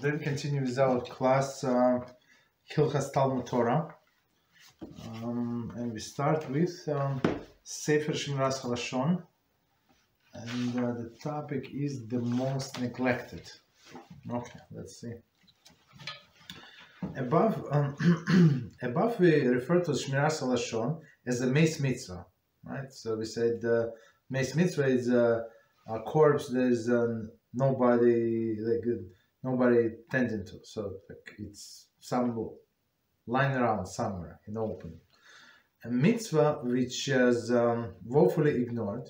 Today we continue with our class Hilchot Talmud Torah, and we start with Sefer Shmiras Halashon, and the topic is the most neglected. Okay, let's see. Above we refer to Shmiras Halashon as a Meis Mitzvah, right? So we said Meis Mitzvah is a corpse that is nobody tending to, so like it's some lying around somewhere in the open. A mitzvah which is woefully ignored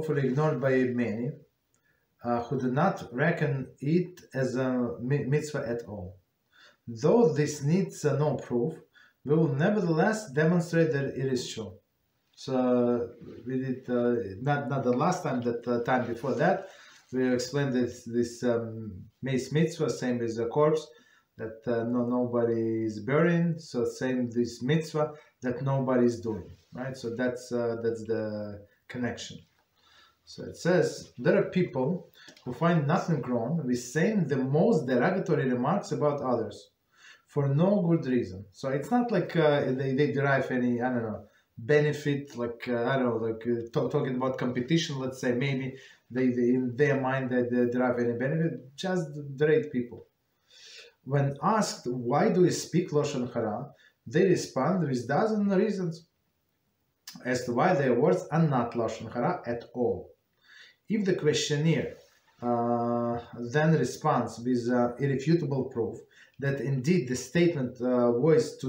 by many who do not reckon it as a mitzvah at all. Though this needs no proof, we will nevertheless demonstrate that it is true. So we did not the last time, that time before that. We explained this Meis Mitzvah, same as a corpse that nobody is burying. So same this mitzvah that nobody is doing, right? So that's the connection. So it says there are people who find nothing wrong with saying the most derogatory remarks about others for no good reason. So it's not like they derive any, I don't know, benefit, like I don't know, like talking about competition, let's say. Maybe they in their mind that they derive any benefit, just derate people. When asked why do we speak Lashon Hara, they respond with dozens of reasons as to why their words are not Lashon Hara at all. If the questionnaire then responds with irrefutable proof that indeed the statement voiced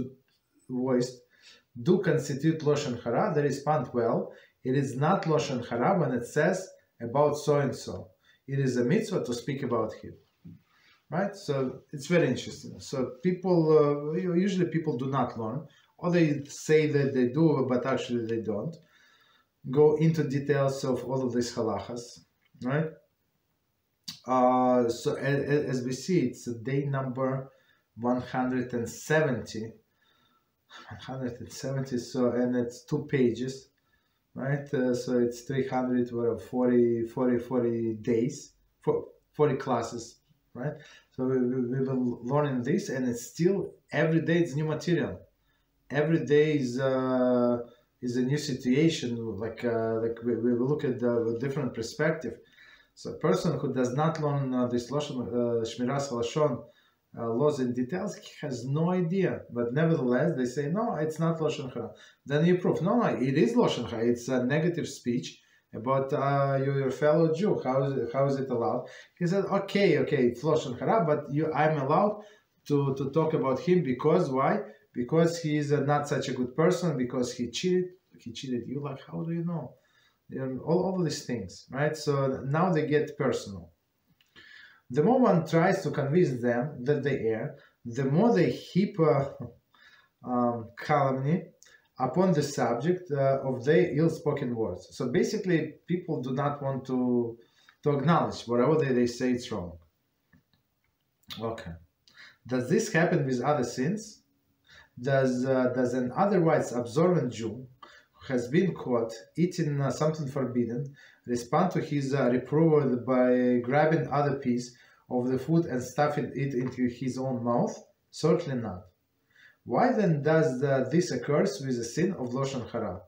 do constitute Lashon Hara, they respond, well, it is not Lashon Hara when it says about so-and-so. It is a mitzvah to speak about him. Right? So it's very interesting. So people, usually people do not learn, or they say that they do, but actually they don't go into details of all of these halachas. Right? So as we see, it's day number 170. 170, so, and it's 2 pages, right? So it's 40 days, 40 classes, right? So we will learn this, and it's still every day it's new material. Every day is a new situation. Like we will look at the different perspective. So a person who does not learn this Shmiras Halashon laws in details, he has no idea. But nevertheless, they say, no, it's not Lashon Hara. Then you prove, no, it is Lashon Hara. It's a negative speech about your fellow Jew. How is it allowed? He said, okay, it's Lashon Hara, but I'm allowed to talk about him because, why? Because he is not such a good person, because he cheated you. Like, how do you know? All of these things, right? So now they get personal. The more one tries to convince them that they err, the more they heap calumny upon the subject of their ill-spoken words. So basically, people do not want to acknowledge whatever they say it's wrong. Okay. Does this happen with other sins? Does an otherwise observant Jew who has been caught eating something forbidden respond to his reproval by grabbing other piece of the food and stuffing it into his own mouth? Certainly not. Why then does this occur with the sin of Lashon Hara,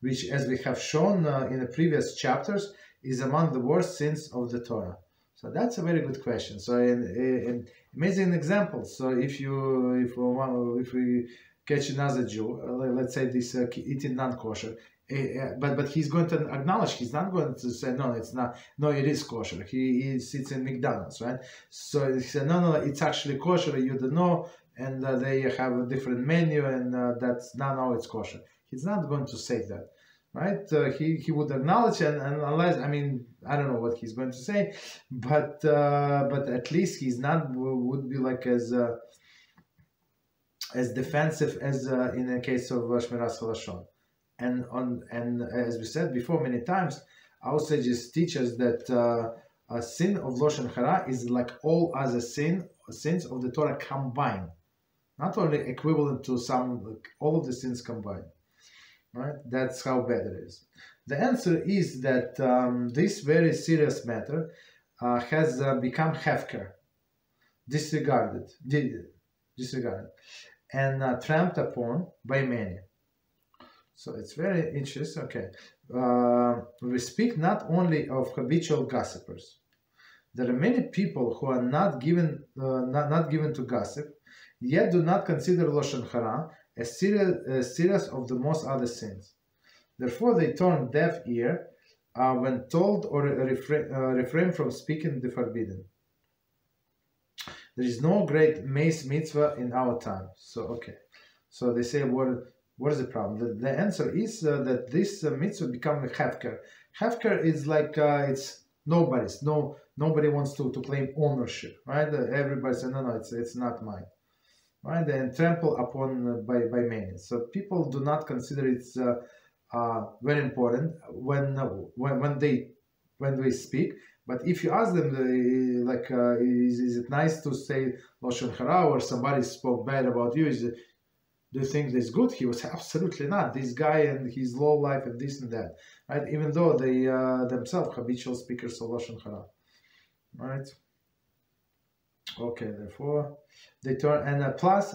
which, as we have shown in the previous chapters, is among the worst sins of the Torah? So that's a very good question. So an amazing example. So if we catch another Jew, let's say this eating non-kosher, but he's going to acknowledge. He's not going to say, no, it's not. No, it is kosher. He sits in McDonald's, right? So he said, no, it's actually kosher. You don't know. And they have a different menu, and that's not how it's kosher. He's not going to say that, right? He would acknowledge and analyze. I mean, I don't know what he's going to say, but at least he's not would be like as defensive as in the case of Shmiras Halashon. And as we said before many times, our sages teach us that a sin of Lashon Hara is like all other sins of the Torah combined, not only equivalent to some, like all of the sins combined, right? That's how bad it is. The answer is that this very serious matter has become hefker, disregarded, and trampled upon by many. So it's very interesting. Okay, we speak not only of habitual gossipers. There are many people who are not given to gossip, yet do not consider Lashon Hara as serious of the most other sins. Therefore, they turn deaf ear when told or refrain from speaking the forbidden. There is no great mace mitzvah in our time. So, okay. So they say, what is the problem? The answer is that this mitzvah becomes a hefker. Hefker is like, it's nobody's. Nobody wants to claim ownership, right? Everybody says, no, it's not mine, right? And trample upon by many. So people do not consider it's very important when they speak. But if you ask them, like, is it nice to say Lashon Hara, or somebody spoke bad about you? Do you think this is good? He was absolutely not. This guy and his low life and this and that, right? Even though they themselves habitual speakers of Lashon Hara, right? Okay, therefore they turn and plus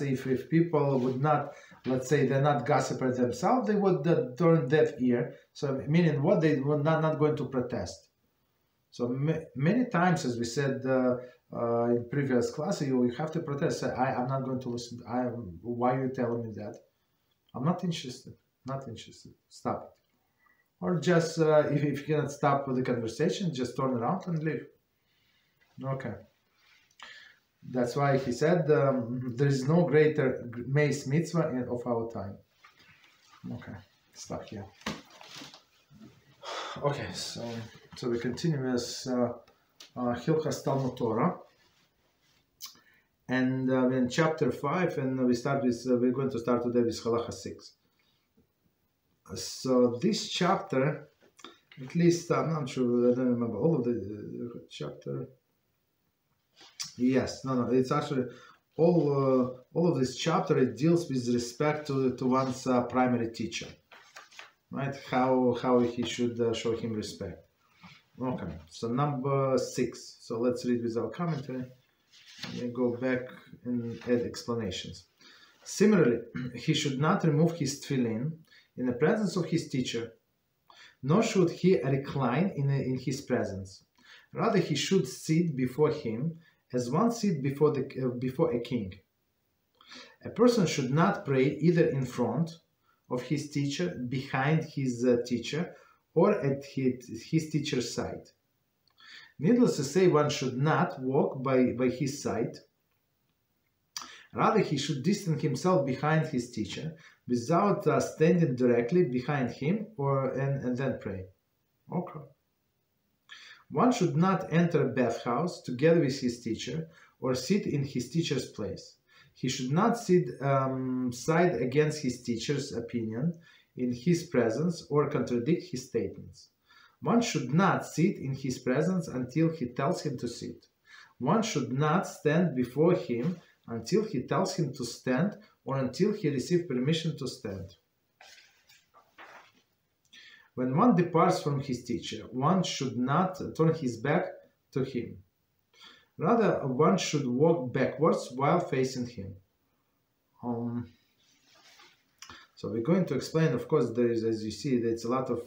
if people would not, let's say they're not gossipers themselves, they would turn deaf ear. So meaning what? They were not going to protest. So many times, as we said in previous class, you have to protest. Say, I'm not going to listen. Why are you telling me that? I'm not interested. Not interested. Stop it. Or just if you cannot stop the conversation, just turn around and leave. Okay. That's why he said there is no greater meis mitzvah of our time. Okay. Stop here. Okay. So we continue as Hilchot Talmud Torah, and we're in chapter 5, and we're going to start today with halacha 6. So this chapter, at least I'm not sure, I don't remember all of the chapter. Yes, no, it's actually all of this chapter. It deals with respect to one's primary teacher, right? How he should show him respect. Okay, so number 6. So let's read with our commentary and go back and add explanations. Similarly, he should not remove his tefillin in the presence of his teacher, nor should he recline in his presence. Rather, he should sit before him as one sits before a king. A person should not pray either in front of his teacher, behind his teacher, or at his teacher's side. Needless to say, one should not walk by his side. Rather, he should distance himself behind his teacher without standing directly behind him and then pray. Okay. One should not enter a bathhouse together with his teacher or sit in his teacher's place. He should not sit side against his teacher's opinion in his presence or contradict his statements. One should not sit in his presence until he tells him to sit. One should not stand before him until he tells him to stand or until he receives permission to stand. When one departs from his teacher, one should not turn his back to him. Rather, one should walk backwards while facing him. So we're going to explain, of course, there is, as you see, there's a lot of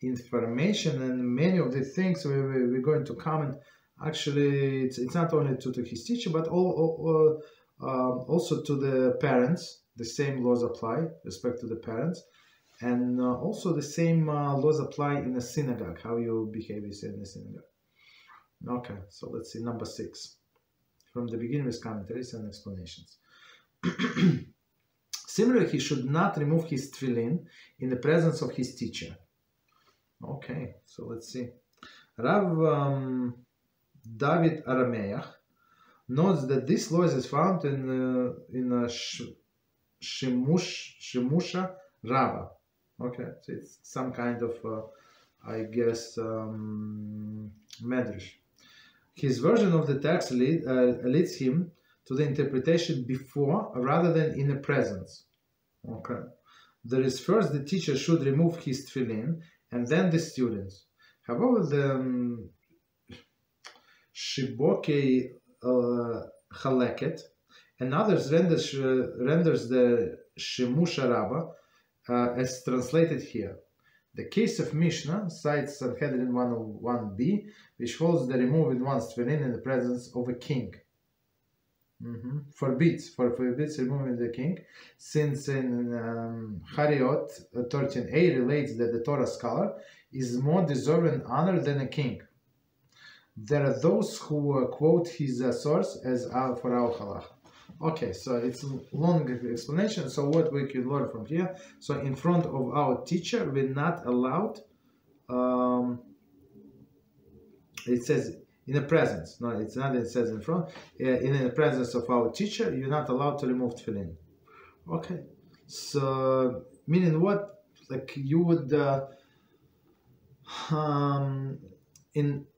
information, and many of the things we're going to comment. Actually, it's not only to his teacher, but also to the parents. The same laws apply, respect to the parents. And also the same laws apply in a synagogue, how you behave in a synagogue. Okay, so let's see, number 6. From the beginning with commentaries and explanations. Similarly, he should not remove his tefillin in the presence of his teacher. Okay, so let's see. Rav David Arameach notes that this law is found in Shimusha Rabba. Okay, so it's some kind of, I guess, medrash. His version of the text leads him to the interpretation before rather than in the presence. Okay. There is first the teacher should remove his tefillin and then the students. However, Shibolei HaLeket, and others renders the Shimusha Rabba as translated here. The case of Mishnah cites Sanhedrin 101b, which holds the removing one's tefillin in the presence of a king. Forbids removing the king, since in Horayos 13a relates that the Torah scholar is more deserving honor than a king. There are those who quote his source as for our halacha. Okay, so it's a long explanation. So what we can learn from here? So in front of our teacher, we're not allowed. It says in the presence. No, it's not. It says in front. In the presence of our teacher, you're not allowed to remove tefillin. Okay, so meaning what? Like you would.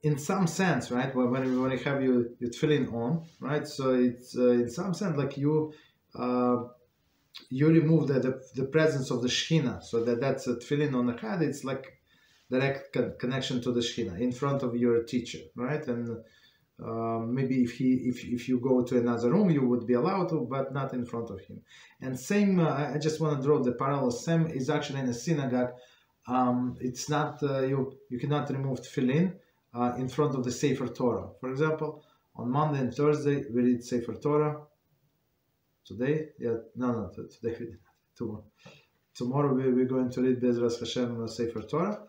In some sense, right? When you have your tefillin on, right? So it's in some sense like you remove the presence of the Shechina, so that's a tefillin on the head. It's like direct connection to the Shechina in front of your teacher, right? And maybe if you go to another room, you would be allowed to, but not in front of him. And same, I just want to draw the parallel. Same is actually in a synagogue. It's not you cannot remove tefillin in front of the Sefer Torah. For example, on Monday and Thursday we read Sefer Torah. Today, today we did not. Tomorrow we're going to read Bezras Hashem Sefer Torah,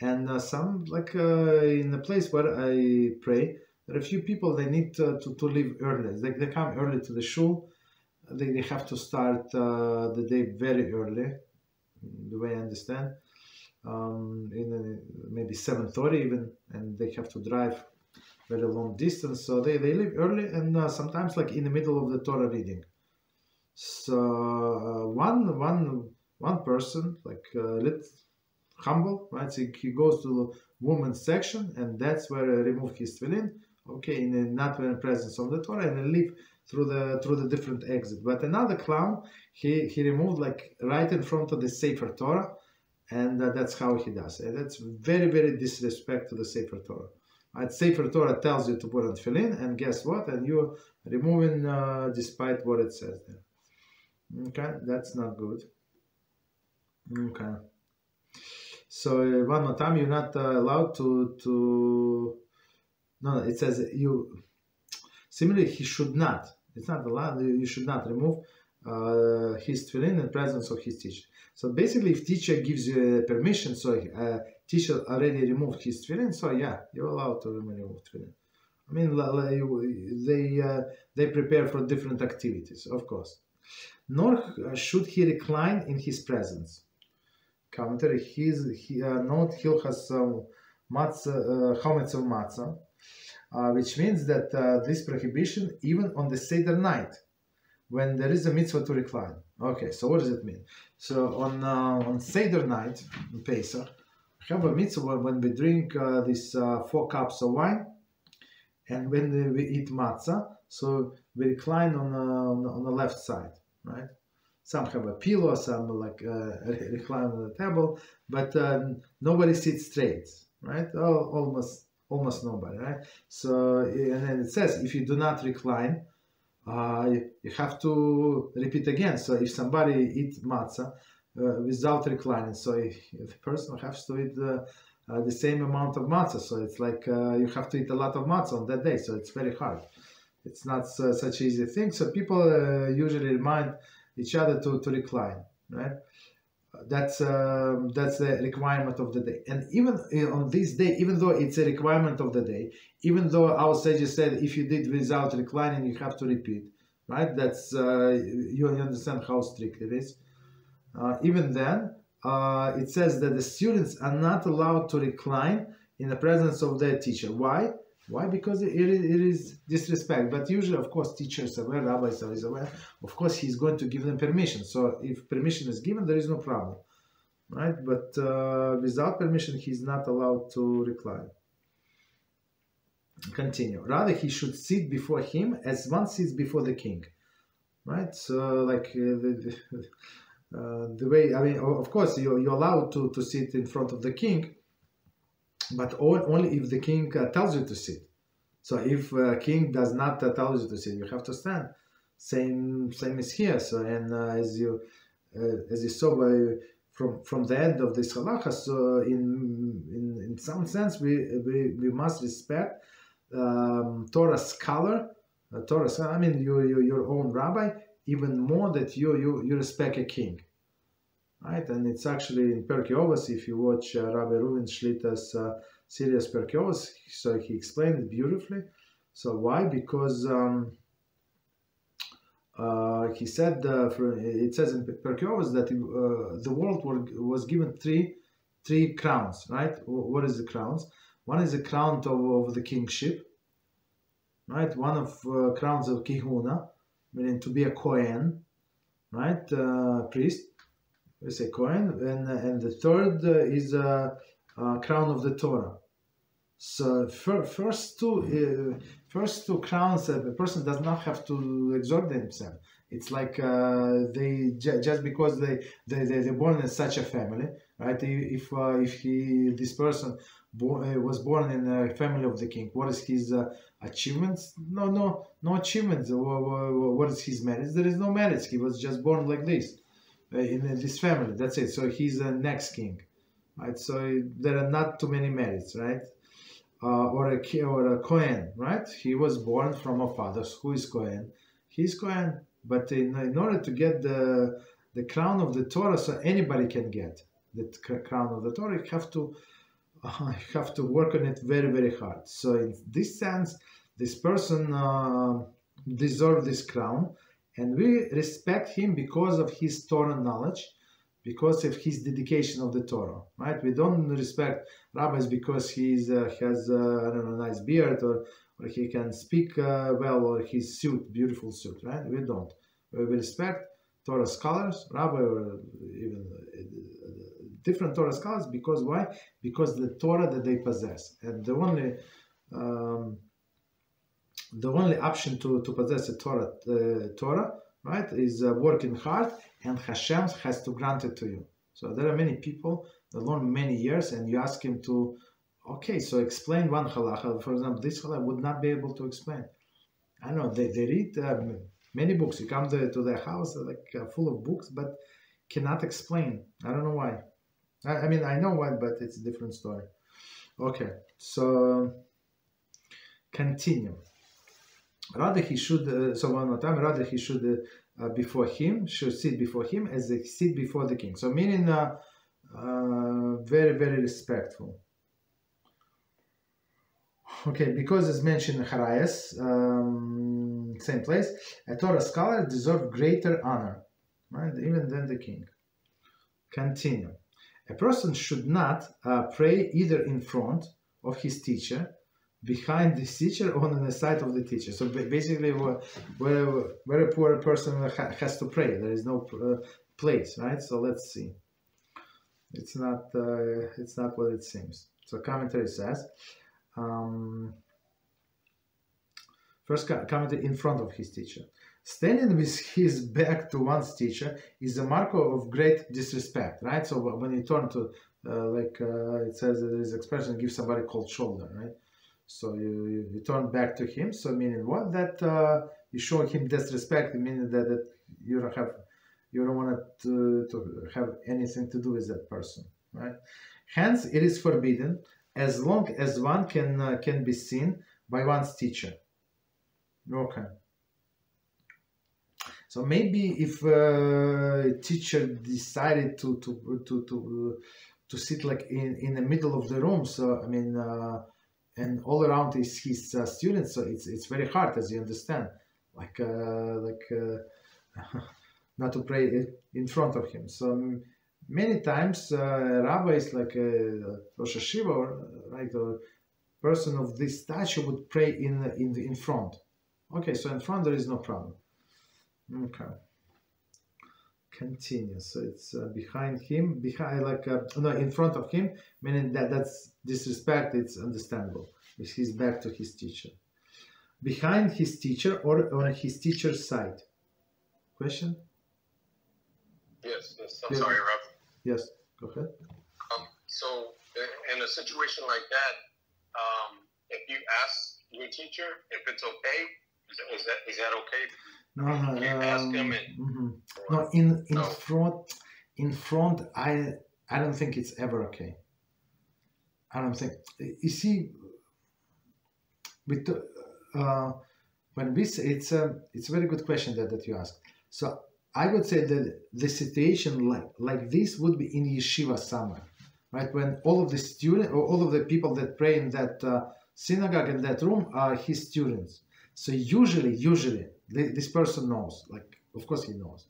and some in the place where I pray, there are a few people they need to leave early. They come early to the shul. They have to start the day very early, the way I understand. In maybe 7:30 even, and they have to drive very long distance, so they leave early, and sometimes like in the middle of the Torah reading. So one person, like little humble, right? So he goes to the woman's section, and that's where I remove his tefillin. Okay, not in the presence of the Torah, and I leave through the different exit. But another clown, he removed like right in front of the Sefer Torah. And that's how he does. And that's very, very disrespect to the Sefer Torah. Right? Sefer Torah tells you to put on tefillin, and guess what? And you're removing despite what it says there. Okay, that's not good. Okay. So one more time, you're not allowed to. No, it says you. Similarly, he should not. It's not allowed. You should not remove his tefillin in the presence of his teacher. So basically, if teacher gives you permission, so teacher already removed his tefillin, so yeah, you're allowed to remove tefillin. I mean, they prepare for different activities, of course. Nor should he recline in his presence. Commentary: note Hilchas Chometz of Matzah, which means that this prohibition even on the Seder night, when there is a mitzvah to recline. Okay, so what does it mean? So on Seder night, in Pesach, we have a mitzvah when we drink these 4 cups of wine, and when we eat matzah, so we recline on the left side, right? Some have a pillow, some like recline on the table, but nobody sits straight, right? Oh, almost nobody, right? So, and then it says, if you do not recline, you have to repeat again. So if somebody eats matzah without reclining, so the person has to eat the same amount of matzah. So it's like you have to eat a lot of matzah on that day. So it's very hard. It's not such an easy thing. So people usually remind each other to recline, right? That's the requirement of the day. And even on this day, even though it's a requirement of the day, even though our sages said if you did without reclining, you have to repeat, right? That's you understand how strict it is. Even then, it says that the students are not allowed to recline in the presence of their teacher. Why? Why? Because it is disrespect. But usually, of course, teachers are aware, rabbis are aware. Of course, he's going to give them permission. So if permission is given, there is no problem, right? But without permission, he's not allowed to recline. Continue. Rather, he should sit before him as one sits before the king, right? So like the way, I mean, of course, you're allowed to sit in front of the king, but only if the king tells you to sit, So if a king does not allow you to sit, you have to stand. Same is here. So and as you saw by from the end of this halacha, so in some sense we must respect Torah's color, Torah's. I mean your own rabbi even more that you respect a king, right? And it's actually in Pirkei Avos, if you watch Rabbi Reuven Shlita's series Pirkei Avos, so he explained it beautifully. So why? Because he said, it says in Pirkei Avos that the world was given three crowns, right? What is the crowns? One is the crown of the kingship, right? One of crowns of kihuna, meaning to be a Kohen, right? Priest, we say Kohen, and the third is a crown of the Torah. So first two crowns, a person does not have to exert themselves. It's like just because they're born in such a family, right? If this person was born in a family of the king, what is his achievements? No achievements. What is his merits? There is no merits. He was just born like this in this family. That's it. So he's the next king, right? So there are not too many merits, right? Or a Kohen, right? He was born from a father who is Kohen. He's Kohen, but in order to get the crown of the Torah, so anybody can get the crown of the Torah, you have to work on it very, very hard. So in this sense, this person deserves this crown, and we respect him because of his Torah knowledge, because of his dedication of the Torah, right? We don't respect rabbis because he has I don't know, nice beard, or he can speak well, or his suit, beautiful suit, right? We don't. We respect Torah scholars, rabbi, or even different Torah scholars, because why? Because the Torah that they possess, and the only option to possess a Torah, right, is working hard, and Hashem has to grant it to you. So there are many people that learn many years, and you ask him to, okay, so explain one halacha. For example, this halacha would not be able to explain. I know they read many books. You come to their house, like full of books, but cannot explain. I don't know why. I mean, I know why, but it's a different story. Okay, so continue. Rather he should, so one more time, rather he should sit before him as they sit before the king. So meaning very, very respectful. Okay, because it's mentioned in Horayos, same place, a Torah scholar deserves greater honor, right? Even than the king. Continue. A person should not pray either in front of his teacher, behind the teacher, or on the side of the teacher. So basically, where a poor person has to pray, there is no place, right? So let's see. It's not what it seems. So commentary says, first commentary, in front of his teacher. Standing with his back to one's teacher is a mark of great disrespect, right? So when you turn to, it says, there is expression, give somebody cold shoulder, right? So you turn back to him, so meaning what? That you show him disrespect, meaning that you don't want to have anything to do with that person, right? Hence, it is forbidden as long as one can be seen by one's teacher. Okay. So maybe if a teacher decided to sit like in the middle of the room, so I mean. And all around is his students, so it's very hard, as you understand, not to pray in front of him. So many times rabbis, like Rosh Hashiva, right, or person of this stature, would pray in front. Okay, so in front there is no problem. Okay, continue. So it's behind him, in front of him, meaning that's disrespect. It's understandable. If he's back to his teacher, behind his teacher, or on his teacher's side. Question? Yes. I'm sorry, Rob. Yes, go ahead. So in a situation like that, if you ask your teacher, if it's okay? Is that okay? No, you ask him and, no, in front, I don't think it's ever okay. I don't think. You see, with when we say, it's a very good question that you asked. So I would say that the situation like this would be in yeshiva somewhere, right? When all of the students or all of the people that pray in that synagogue in that room are his students. So usually this person knows. Like, of course he knows.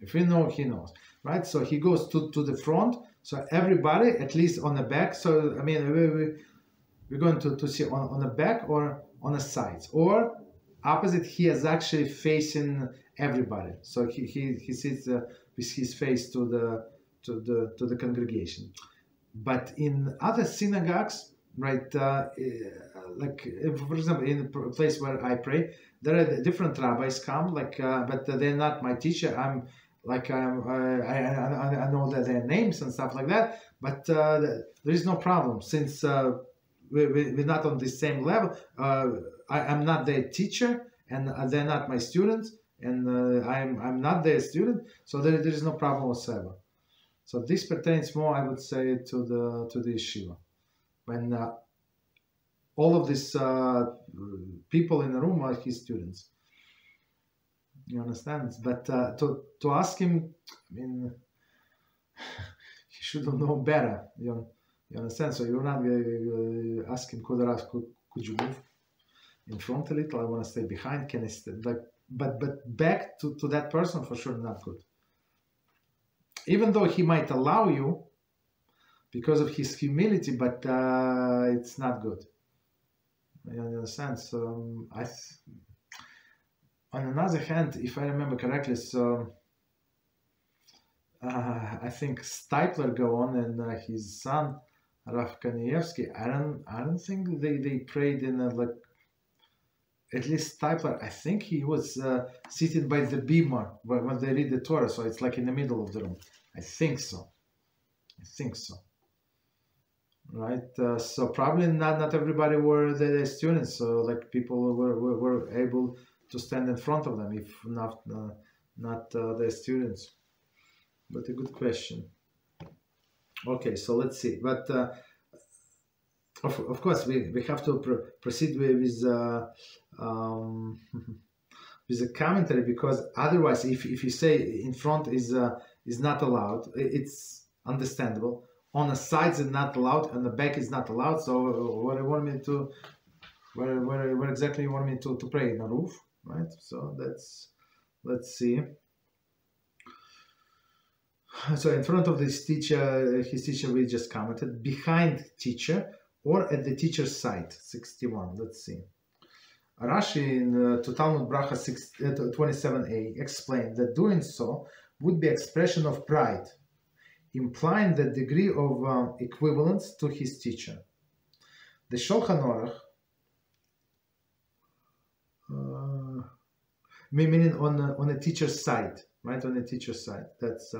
If you know, he knows, right? So he goes to the front. So everybody, at least on the back. So I mean, we're going to see on the back or on the sides or opposite. He is actually facing everybody. So he sits with his face to the congregation. But in other synagogues, right? Like for example, in the place where I pray, there are different rabbis come. Like, but they're not my teacher. I know their names and stuff like that, but there is no problem since we're not on the same level. I'm not their teacher, and they're not my students, and I'm not their student, so there is no problem whatsoever. So this pertains more, I would say, to the yeshiva, when all of these people in the room are his students. You understand? But to ask him, I mean, he should know better. You understand? So you're not asking, could you move in front a little? I want to stay behind. Can I stay? Like, but back to that person, for sure, not good. Even though he might allow you because of his humility, but it's not good. You understand? So on another hand, if I remember correctly, so I think Steipler Gaon and his son Rav Kanievsky, I don't think they prayed in a, like, at least Steipler. I think he was seated by the bima when they read the Torah, so it's like in the middle of the room. I think so. Right, so probably not everybody were the students. So like people were able to stand in front of them, if not their students. But a good question. Okay, so let's see. But of course we have to proceed with a commentary, because otherwise, if you say in front is not allowed, it's understandable. On the sides is not allowed, and the back is not allowed. So what I want me to, where exactly you want me to pray? In the roof? Right, so let's see. So in front of this teacher, his teacher, we just commented, behind teacher or at the teacher's side, 61. Let's see. Rashi in Talmud Bracha 27a explained that doing so would be expression of pride, implying the degree of equivalence to his teacher. The Shulchan Aruch, meaning on a teacher's side, right? On the teacher's side. That's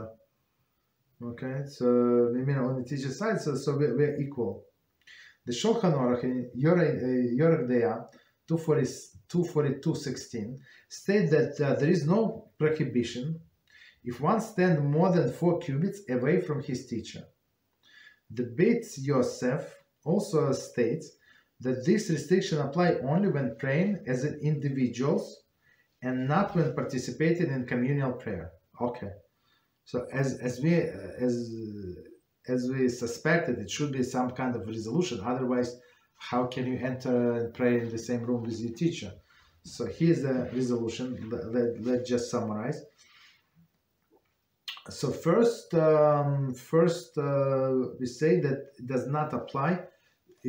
okay. So meaning on the teacher's side. So we're equal. The Shulchan Aruch in Yoreh Deya 242:16 states that there is no prohibition if one stands more than 4 cubits away from his teacher. The Beit Yosef also states that this restriction applies only when praying as an individuals, and not when participating in communal prayer. Okay, so as we suspected, it should be some kind of resolution. Otherwise, how can you enter and pray in the same room with your teacher? So here's the resolution. Let's just summarize. So first, we say that it does not apply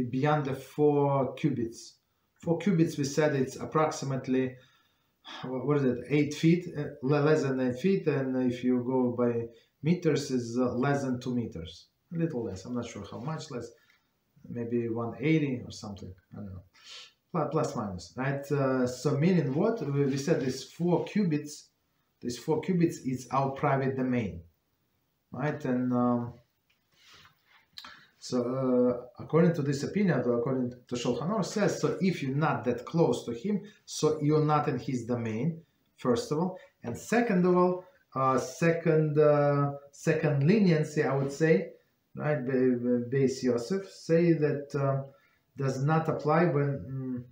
beyond the 4 cubits. 4 cubits, we said it's approximately, what is it, 8 feet, less than 8 feet, and if you go by meters, is less than 2 meters, a little less. I'm not sure how much less, maybe 180 or something. I don't know, plus minus, right? So meaning what? We said this 4 cubits is our private domain, right? And So according to this opinion, according to Shulchan Aruch says, so if you're not that close to him, so you're not in his domain, first of all. And second of all, second leniency, I would say, right, Beis Yosef say that does not apply when,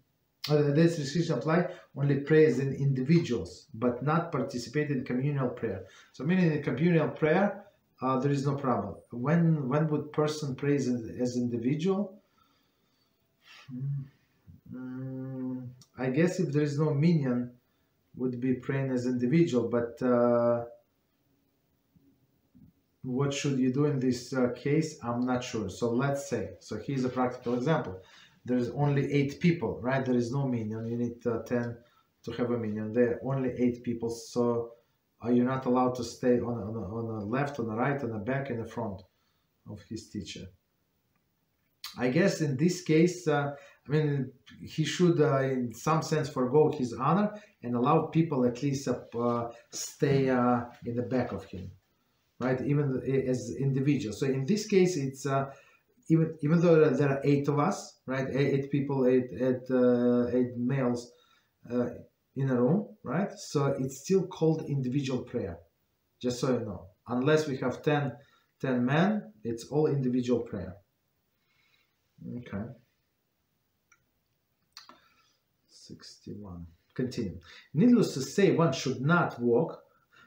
this restriction apply only prays in individuals, but not participate in communal prayer. So meaning in communal prayer, there is no problem. When would person pray as individual? I guess if there is no minion, would be praying as individual. But what should you do in this case? I'm not sure. So let's say, so here's a practical example. There's only 8 people, right? There is no minion. You need 10 to have a minion. There are only 8 people. So are you not allowed to stay on the left, on the right, on the back, in the front of his teacher? I guess in this case, I mean, he should, in some sense, forego his honor and allow people at least stay in the back of him, right? Even as individuals. So in this case, it's even though there are 8 of us, right? 8 people, eight males in a room, right? So it's still called individual prayer, just so you know. Unless we have 10 men, it's all individual prayer. Okay. 61. Continue. Needless to say, one should not walk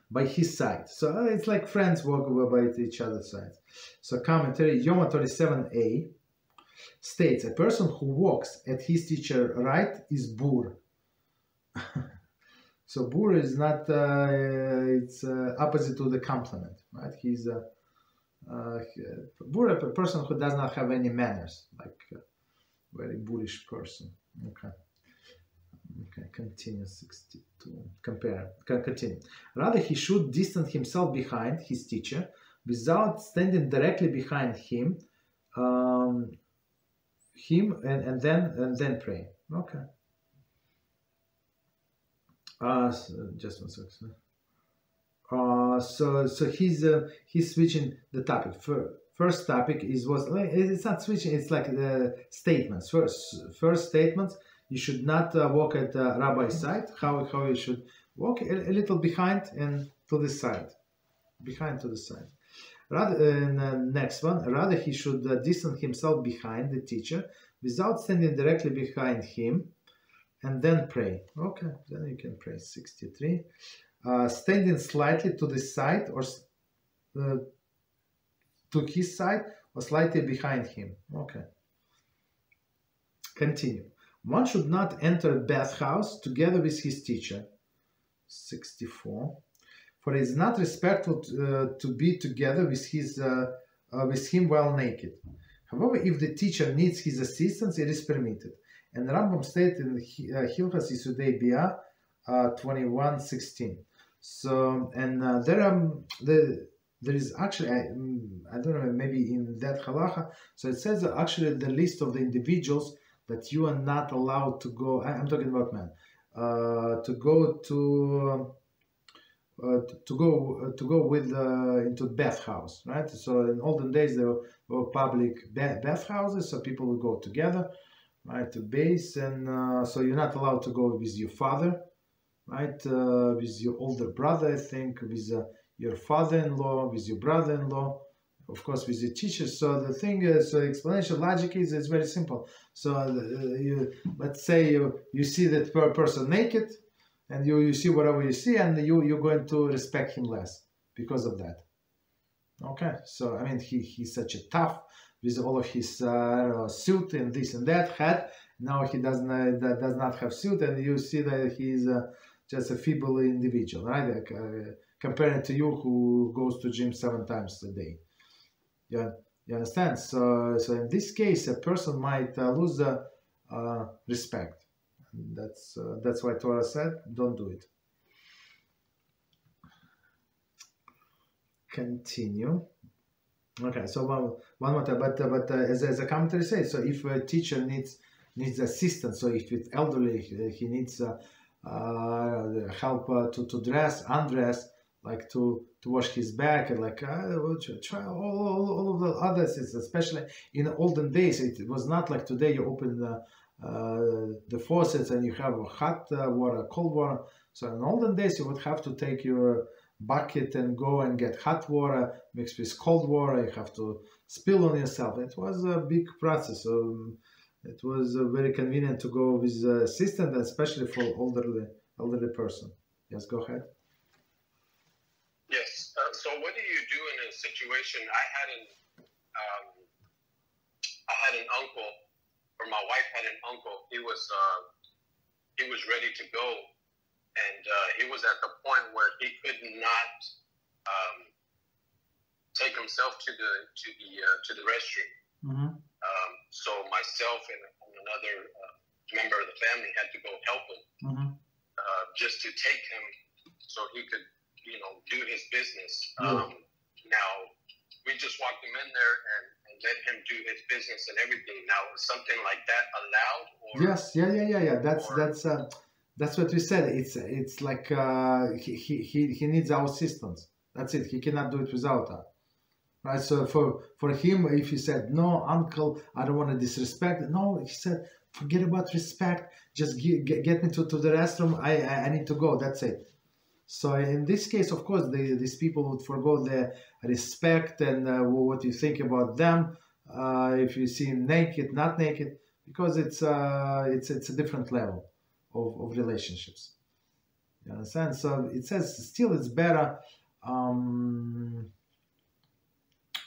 by his side. So it's like friends walk over by each other's sides. So commentary Yoma 27a states, a person who walks at his teacher's right is bur. So bur is not, it's opposite to the compliment, right? He's bur, a person who does not have any manners, like a very bullish person. Okay. Okay, continue. 62. Compare. Continue. Rather, he should distance himself behind his teacher without standing directly behind him, and then pray. Okay. So just one second. So he's switching the topic. First topic was it's not switching. It's like the statements. First statements. You should not walk at the rabbi's side. How you should walk a little behind and to the side, behind to the side. Rather, and, next one. Rather, he should distance himself behind the teacher without standing directly behind him, and then pray. Okay, then you can pray. 63. Standing slightly to the side or to his side or slightly behind him. Okay. Continue. One should not enter a bathhouse together with his teacher. 64. For it is not respectful to be together with him while naked. However, if the teacher needs his assistance, it is permitted. And Rambam stated in Hilchot Talmud Torah 21:16. So, and there is actually, I don't know, maybe in that halacha. So it says actually the list of the individuals that you are not allowed to go, I'm talking about men, to go with into bathhouse, right? So in olden days there were public bathhouses, so people would go together, right, to bathe, and so you're not allowed to go with your father, right, with your older brother, I think, with your father-in-law, with your brother-in-law, of course, with the teachers. So the thing is, so explanation, logic is, it's very simple. So you, let's say you see that person naked, and you see whatever you see, and you're going to respect him less because of that. Okay, so I mean, he's such a tough with all of his suit and this and that, hat. Now he does not have suit, and you see that he's just a feeble individual, right? Like, compared to you who goes to gym 7 times a day. Yeah, you understand? So in this case, a person might lose the respect. And that's why Torah said, don't do it. Continue. Okay, so one more time, but as a commentary says, so if a teacher needs assistance, so if it's elderly, he needs help to dress, undress, like to wash his back, and like try all of the others. It's especially in olden days, it was not like today. You open the faucets and you have hot water, cold water. So in olden days, you would have to take your bucket and go and get hot water mixed with cold water. You have to spill on yourself. It was a big process. It was very convenient to go with assistant, especially for elderly person. Yes, go ahead. Yes. So what do you do in a situation? I had an uncle, or my wife had an uncle. He was ready to go, and he was at the point where he could not take himself to the restroom. Mm-hmm. So myself and another member of the family had to go help him, mm-hmm. Just to take him so he could, you know, do his business. Mm-hmm. Now, we just walked him in there and let him do his business and everything. Now, is something like that allowed? Or, yes, yeah. That's what we said. It's like he needs our assistance. That's it. He cannot do it without us. Right, so for him, if he said, no, uncle, I don't want to disrespect. No, he said, forget about respect. Just get me to the restroom. I need to go. That's it. So in this case, of course, these people would forgo their respect and what you think about them. If you see him naked, not naked, because it's a different level of relationships. You understand? So it says still it's better.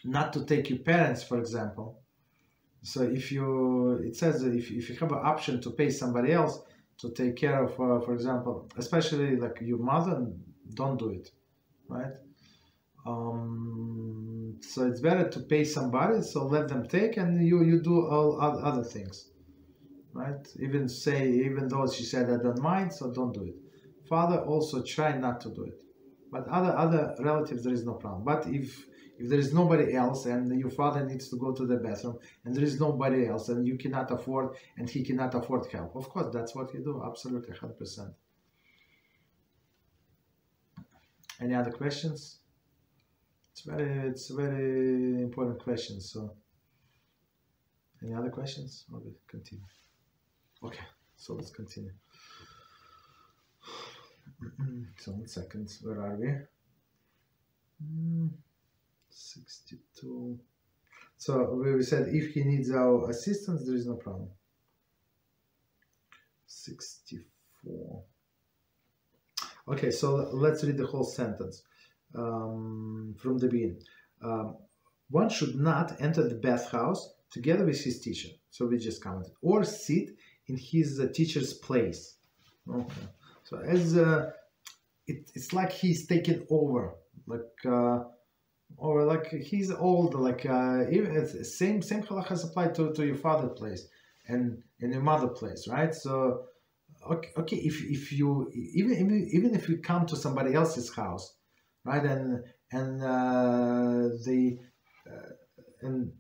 Not to take your parents, for example. So it says if you have an option to pay somebody else to take care of, for example, especially like your mother, don't do it, right? So it's better to pay somebody, so let them take, and you do all other things, right? Even though she said, I don't mind, so don't do it. Father also try not to do it. But other relatives, there is no problem. But if there is nobody else and your father needs to go to the bathroom and there is nobody else and you cannot afford and he cannot afford help, of course, that's what you do. Absolutely, 100%. Any other questions? It's a very important question. So, any other questions? Okay, continue. Okay, so let's continue. So 1 second, where are we? 62. So we said if he needs our assistance, there is no problem. 64. Okay, so let's read the whole sentence from the beginning. One should not enter the bathhouse together with his teacher. So we just commented. Or sit in his teacher's place. Okay. So as it's like he's taken over, like or like he's old, like even same halakha has applied to your father's place and your mother's place, right? So okay, if you even if you come to somebody else's house, right, and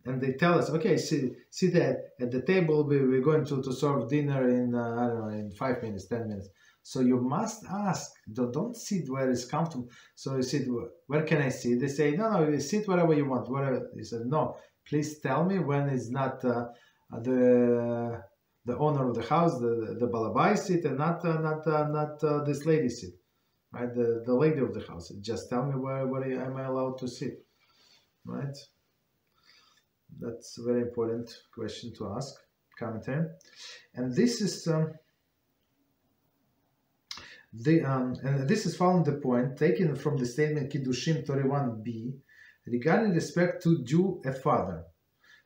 they tell us, okay, sit at the table, we're going to serve dinner in I don't know, in 5 minutes, 10 minutes. So you must ask. Don't sit where it's comfortable. So you sit, where can I sit? They say, no, you sit wherever you want. Wherever. They said, no, please tell me when it's not the owner of the house, the balabai sit, and not this lady sit, right? The lady of the house. Just tell me where am I allowed to sit, right? That's a very important question to ask. Commentary, and this is. And this is following the point taken from the statement Kiddushim 31b regarding respect to due a father.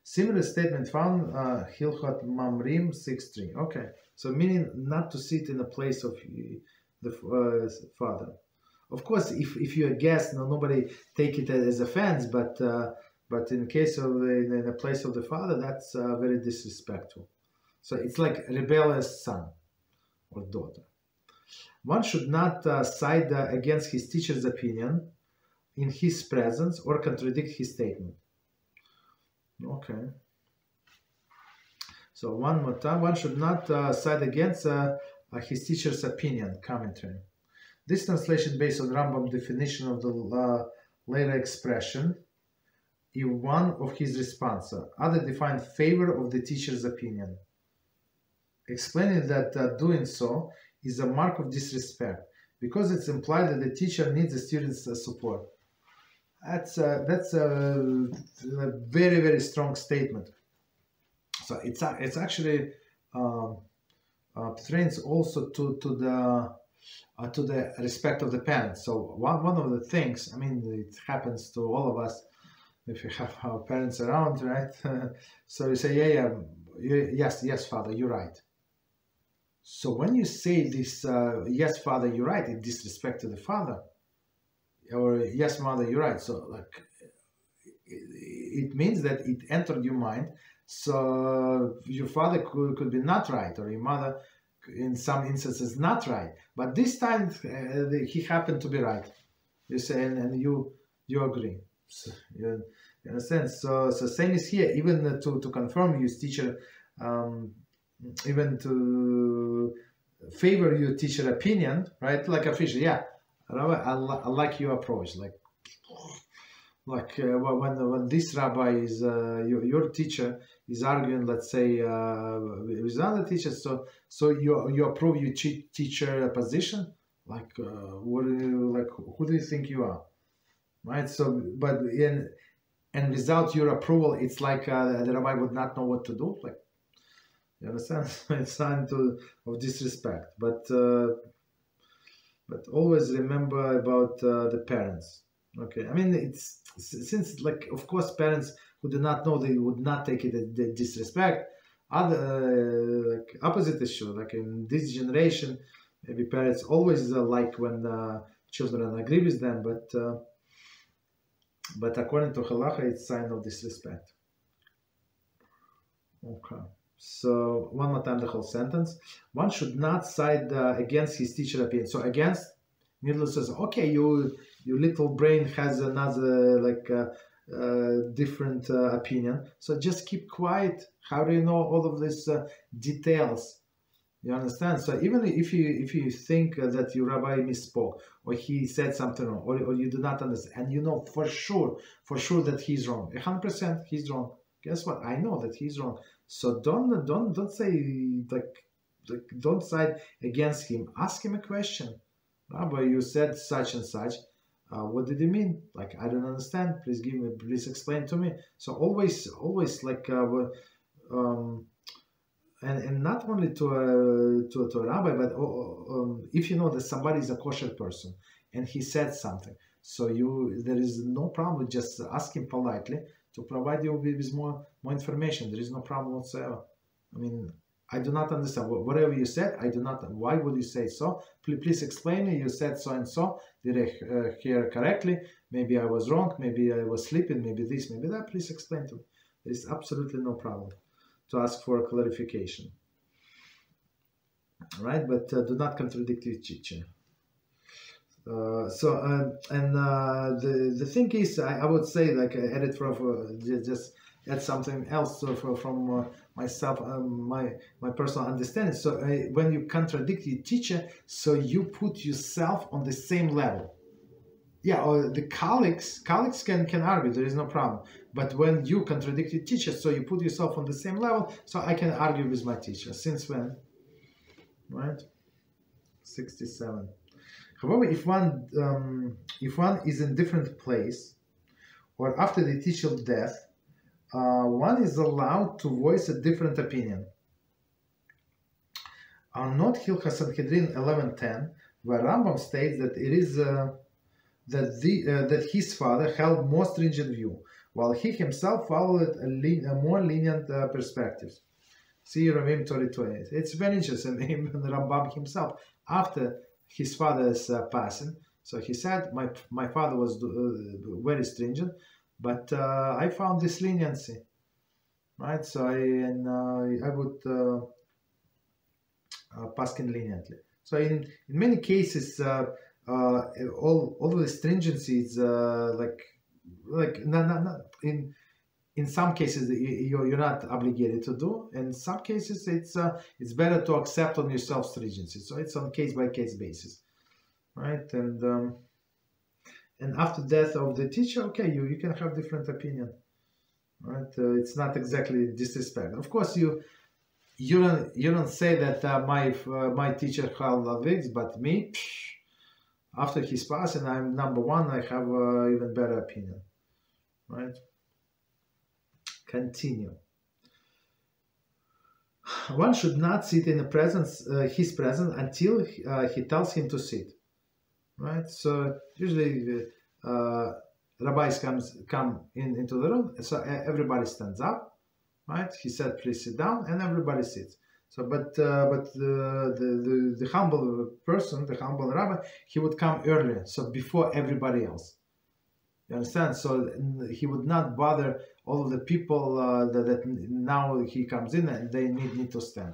Similar statement found Hilchot Mamrim 6.3. Okay, so meaning not to sit in a place of the father. Of course, if you're a guest, nobody take it as offense, but in case of in a place of the father, that's very disrespectful. So it's like rebellious son or daughter. One should not side against his teacher's opinion in his presence or contradict his statement. Okay. So one more time, one should not side against his teacher's opinion. Commentary. This translation based on Rambam definition of the later expression is one of his responsa. Other define favor of the teacher's opinion, explaining that doing so is a mark of disrespect because it's implied that the teacher needs the student's support. That's a very, very strong statement. So it's actually pertains also to the respect of the parents. So one of the things, I mean, it happens to all of us if you have our parents around, right? So you say, yes, father, you're right. So when you say this, yes, father, you're right, in disrespect to the father, or yes, mother, you're right. So like, it means that it entered your mind. So your father could be not right, or your mother, in some instances, not right. But this time, he happened to be right. You say, and you agree. So, you understand? So same is here. Even to confirm your teacher, even to favor your teacher opinion, right? Like a fish, yeah. I like your approach. Like when this rabbi is your teacher is arguing, let's say, with another teacher, so you approve your teacher position. Like who do you think you are, right? So but and without your approval, it's like the rabbi would not know what to do. Like, you understand? It's a sign of disrespect. But always remember about the parents. Okay, I mean, it's since, like, of course, parents who do not know, they would not take it as disrespect. Other like opposite issue, like in this generation, maybe parents always like when children agree with them, but according to halacha, it's sign of disrespect. Okay, so one more time the whole sentence. One should not side against his teacher opinion. So against, needless to say, okay, your little brain has another, like, different opinion. So just keep quiet. How do you know all of these details? You understand? So even if you think that your rabbi misspoke, or he said something wrong, or you do not understand, and you know for sure that he's wrong, 100% he's wrong. Guess what? I know that he's wrong. So don't say like don't side against him. Ask him a question. Rabbi, you said such and such. What did you mean? Like, I don't understand. Please explain to me. So always like, and not only to a rabbi, but if you know that somebody is a kosher person and he said something, so there is no problem with just asking politely to provide you with more information. There is no problem whatsoever. I mean, I do not understand. Whatever you said, I do not. Why would you say so? Please explain it. You said so and so. Did I hear correctly? Maybe I was wrong. Maybe I was sleeping. Maybe this, maybe that. Please explain to me. There is absolutely no problem to ask for clarification. All right? But do not contradict your teacher. The thing is, I would say, like, I added just add something else from myself, my personal understanding. So when you contradict your teacher, so you put yourself on the same level. Yeah, or the colleagues can argue, there is no problem. But when you contradict your teacher, so you put yourself on the same level, so I can argue with my teacher. Since when? Right? 67. However, if one is in different place, or after the teacher's death, one is allowed to voice a different opinion. Are not Hilchot Sanhedrin 11:10, where Rambam states that it is that his father held more stringent view, while he himself followed a more lenient perspective. See Ravim 30:20. It's very interesting. Even Rambam himself, after his father's passing, so he said, "My father was very stringent." But I found this leniency, right? So I would pass in leniently. So in many cases, all the stringency is like no. In some cases you're not obligated to do. In some cases, it's better to accept on yourself stringency. So it's on case by case basis. right? And after death of the teacher, okay, you can have different opinion, right? It's not exactly disrespect. Of course, you don't say that my teacher Chal Lavix, but me, after his passing, I'm number one. I have even better opinion, right? Continue. One should not sit in the presence, his presence, until he tells him to sit, right? So usually rabbis come into the room, so everybody stands up, right? He said, "Please sit down," and everybody sits. So, but the humble person, the humble rabbi, he would come earlier, so before everybody else. You understand? So he would not bother all of the people that now he comes in and they need to stand.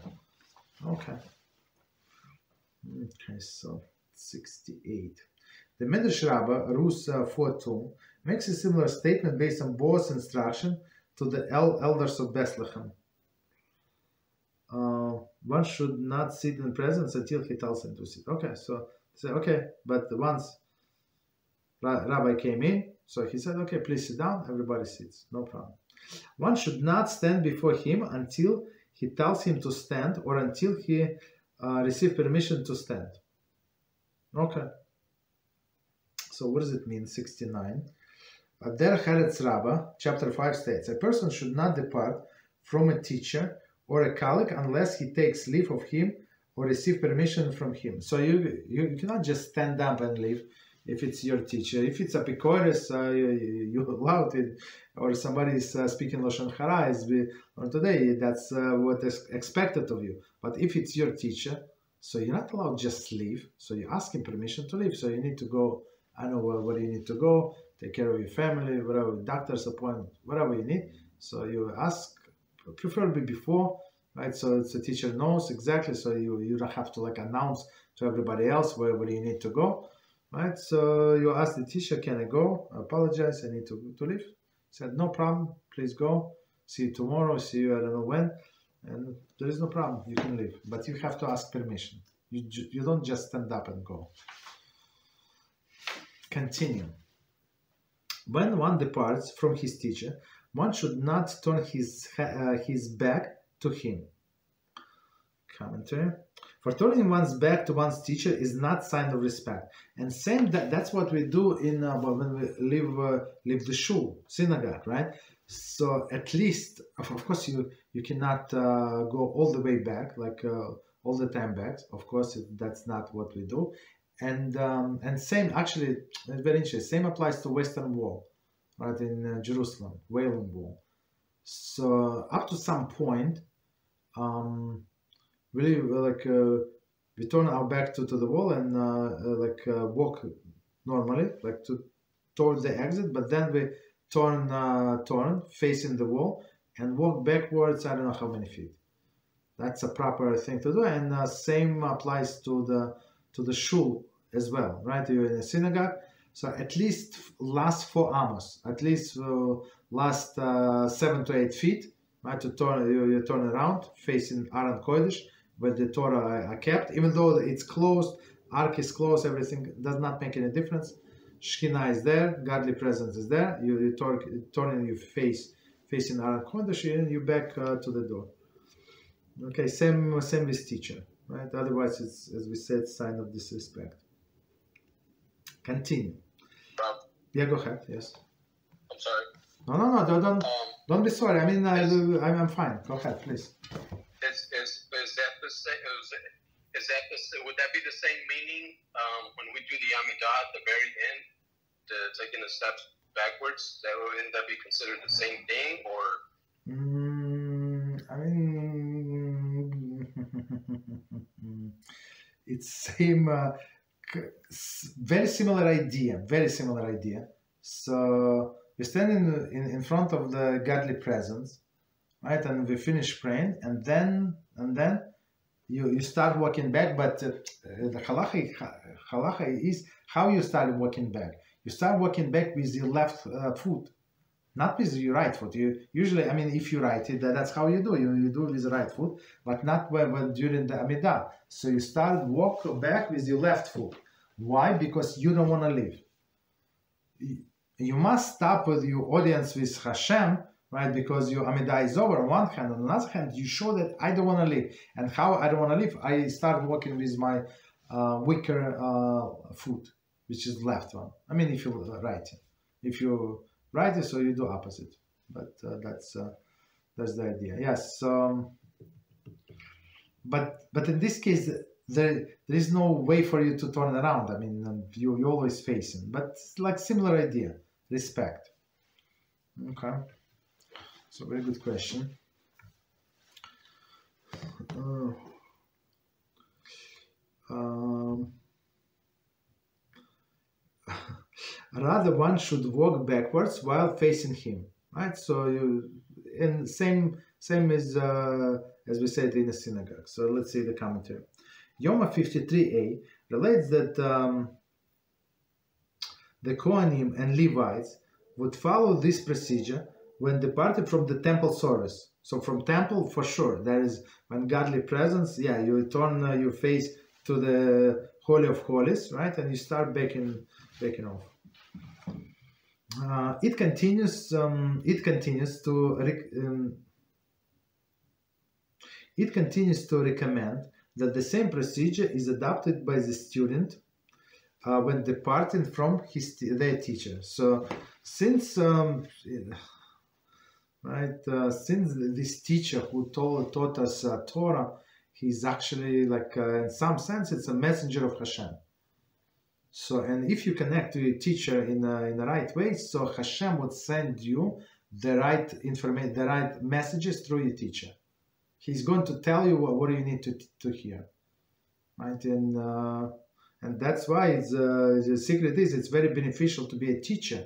Okay. Okay, so 68. The Midrash Rabbah, Rus 4:2, makes a similar statement based on Boaz's instruction to the elders of Bethlehem. One should not sit in presence until he tells him to sit. Okay, so say, okay, but once Rabbi came in, so he said, okay, please sit down. Everybody sits. No problem. One should not stand before him until he tells him to stand or until he receives permission to stand. Okay. So what does it mean? 69. Der Haaretz Rabbah, chapter 5 states, a person should not depart from a teacher or a colleague unless he takes leave of him or receives permission from him. So you cannot just stand up and leave. If it's your teacher, if it's Apikoris, you're allowed it, or somebody is speaking Lashon Hara on today, that's what is expected of you. But if it's your teacher, so you're not allowed just leave. So you ask him permission to leave. So you need to go, I know where you need to go, take care of your family, whatever, doctor's appointment, whatever you need. So you ask, preferably before, right? So the teacher knows exactly. So you don't have to like announce to everybody else wherever you need to go. Right, so you ask the teacher, can I go? I apologize, I need to leave. He said, no problem, please go. See you tomorrow, see you I don't know when. And there is no problem, you can leave. But you have to ask permission. You don't just stand up and go. Continue. When one departs from his teacher, one should not turn his back to him. Commentary. For turning one's back to one's teacher is not sign of respect. And same that's what we do in when we leave the shul, synagogue, right? So at least, of course, you cannot go all the way back, like all the time back. Of course, that's not what we do. And same, actually, very interesting. Same applies to Western Wall, right? In Jerusalem, Wailing Wall. So up to some point. Really, like we turn our back to the wall and like walk normally, like towards the exit. But then we turn facing the wall and walk backwards. I don't know how many feet. That's a proper thing to do. And same applies to the shul as well, right? You're in a synagogue, so at least last 4 hours, at least last 7 to 8 feet, right? To turn you turn around facing Aron Kodesh, where the Torah are kept, even though it's closed, Ark is closed, everything does not make any difference. Shechina is there, godly presence is there. You turn your face facing Aron Kodesh, and you back to the door. Okay, same with teacher, right? Otherwise, it's, as we said, sign of disrespect. Continue. Yeah, go ahead. Yes. I'm sorry. No, don't be sorry. I mean, I'm fine. Go ahead, please. Would that be the same meaning when we do the Amida at the very end, taking the steps backwards? That would end up be considered the same thing, or? I mean, it's same, very similar idea. Very similar idea. So we stand in front of the godly presence, right? And we finish praying, and then. You start walking back, but the halacha is how you start walking back. You start walking back with your left foot, not with your right foot. You usually, I mean, if you write it, that's how you do. You do it with the right foot, but not during the Amida. So you start walk back with your left foot. Why? Because you don't want to leave. You must stop with your audience with Hashem, right? Because your Amida is over on one hand. On the other hand, you show that I don't want to leave. And how I don't want to leave? I start working with my weaker foot, which is the left one. I mean, if you write it. If you write it, so you do opposite. But that's the idea. Yes. But in this case, there is no way for you to turn around. I mean, you're always facing. But it's like similar idea, respect. Okay. So very good question. Rather, one should walk backwards while facing him, right? So you, and same as we said in the synagogue. So let's see the commentary. Yoma 53a relates that the Kohanim and Levites would follow this procedure when departed from the temple service. So from temple, for sure, there is when godly presence, yeah, you turn your face to the Holy of Holies, right? And you start backing off. It continues to recommend that the same procedure is adopted by the student when departing from their teacher. So since since this teacher who taught us Torah, he's actually like in some sense it's a messenger of Hashem. So, and if you connect to your teacher in the right way, so Hashem would send you the right information, the right messages through your teacher. He's going to tell you what you need to hear, right? And that's why it's, the secret is it's very beneficial to be a teacher.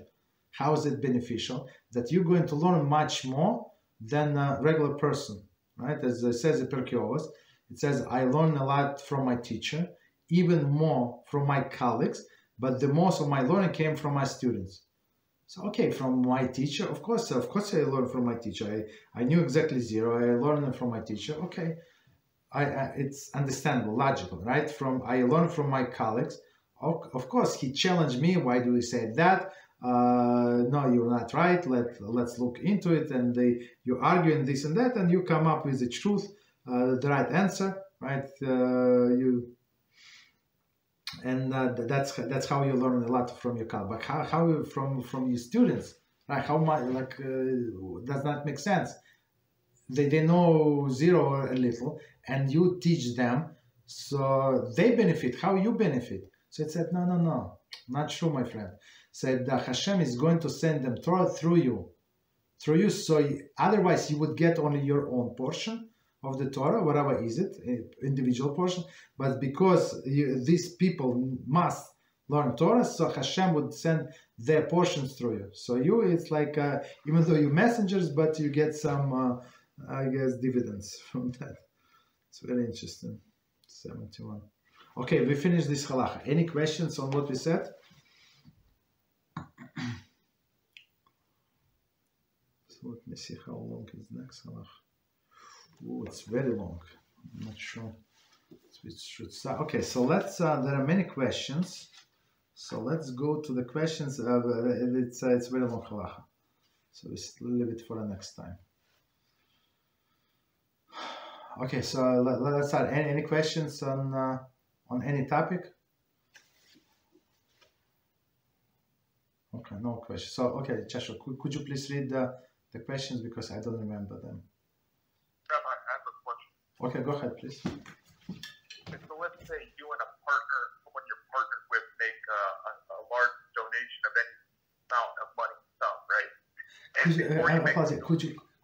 How is it beneficial? That you're going to learn much more than a regular person, right? As it says in Pirkei Avos, it says, I learn a lot from my teacher, even more from my colleagues, but the most of my learning came from my students. So, okay, from my teacher, of course I learned from my teacher. I knew exactly zero, I learned from my teacher, okay. It's understandable, logical, right? I learned from my colleagues. Of course, he challenged me, why do we say that? No, you're not right, let's look into it, and you argue and this and that, and you come up with the truth, the right answer, right? That's how you learn a lot from your colleagues. But how from your students, right? How much does not make sense? They know zero or a little, and you teach them, so they benefit. How you benefit? So it said, no, not true, my friend. Said that Hashem is going to send them Torah through you. So otherwise, you would get only your own portion of the Torah, whatever is it, individual portion, but because these people must learn Torah, so Hashem would send their portions through you. So you, it's like, even though you're messengers, but you get some, I guess, dividends from that. It's very interesting. 71. Okay, we finished this halacha. Any questions on what we said? So let me see how long is next halacha. Oh, it's very long. I'm not sure it should start. Okay, so let's. There are many questions, so let's go to the questions. It's very long halacha, so we'll leave it for the next time. Okay, so let's start. Any questions on any topic? Okay, no questions. So okay, Joshua, could you please read the questions, because I don't remember them. Okay, go ahead, please. So let's say you and a partner, someone you're partnered with, make a large donation of any amount of money, right?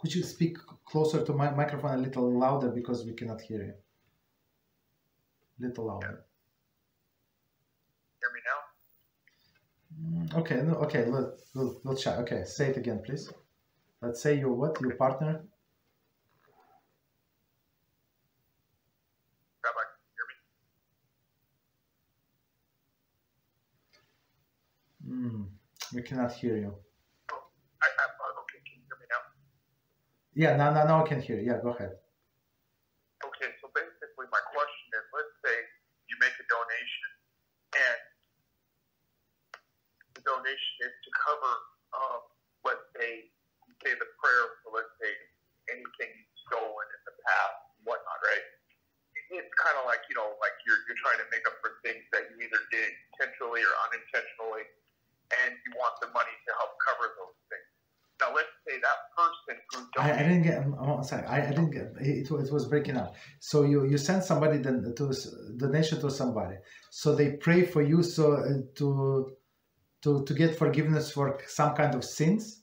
Could you speak closer to my microphone, a little louder, because we cannot hear you. A little louder. Yeah. Hear me now? Okay, no, okay, let's try. Okay, say it again, please. Let's say you're what? Your partner? We cannot hear you. Oh, okay, can you hear me now? Yeah, now I can hear you. Yeah, go ahead. Okay, so basically my question is, let's say you make a donation and like, you know, like you're trying to make up for things that you either did intentionally or unintentionally, and you want the money to help cover those things. Now, let's say that person who donated... I didn't get it, it was breaking up. So you send somebody donation to somebody. So they pray for you to get forgiveness for some kind of sins?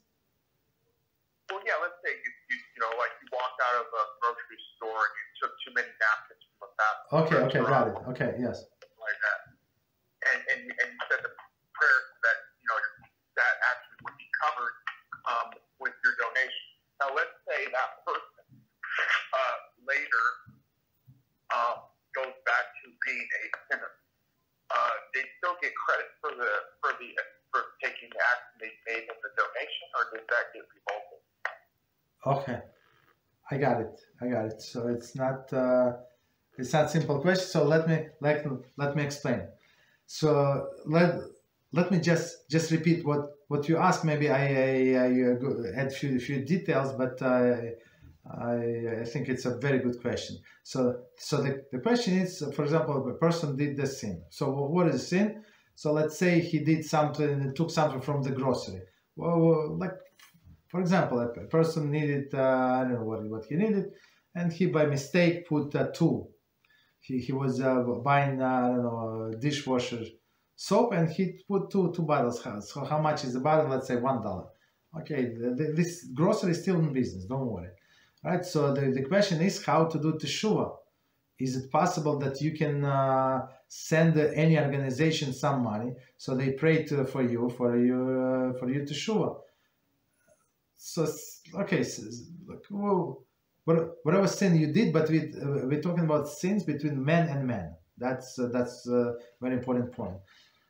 Well, yeah, let's say you know, like you walked out of a grocery store and you took too many napkins from a bathroom. Okay, got it. Okay, yes. Like that. And you said the prayer that, you know, that action would be covered with your donation. Now, let's say that person later goes back to being a sinner. They still get credit for taking the action they made in the donation, or does that get revolted? Okay, I got it. So it's not simple question. So let me explain. So let me just repeat what you asked. Maybe I add few details, but I think it's a very good question. So the question is, for example, a person did the sin. So what is sin? So let's say he did something, took something from the grocery. Well, like, for example, a person needed, I don't know what he needed, and he by mistake put a tool. He was buying, I don't know, dishwasher soap, and he put two bottles. So how much is the bottle? Let's say $1. Okay, this grocery is still in business, don't worry. Right, so the question is how to do teshuva. Is it possible that you can send any organization some money so they pray for your teshuva? So okay, so, whatever sin you did, but we're talking about sins between man and man. That's a very important point.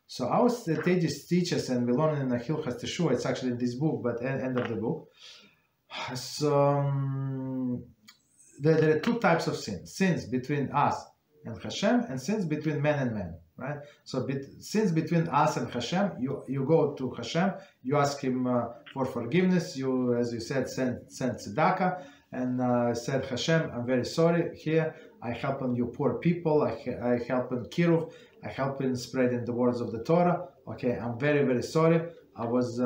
So our sages teach us, and we learn in the Hilchot Teshuva. It's actually in this book, but end of the book. So there are two types of sins between us and Hashem, and sins between man and man, right? So sins between us and Hashem, you go to Hashem, you ask him for forgiveness, you, as you said, send tzedakah, and said, Hashem, I'm very sorry here, I help on you poor people, I help in Kiruv, I help in spreading the words of the Torah, okay, I'm very, very sorry, I was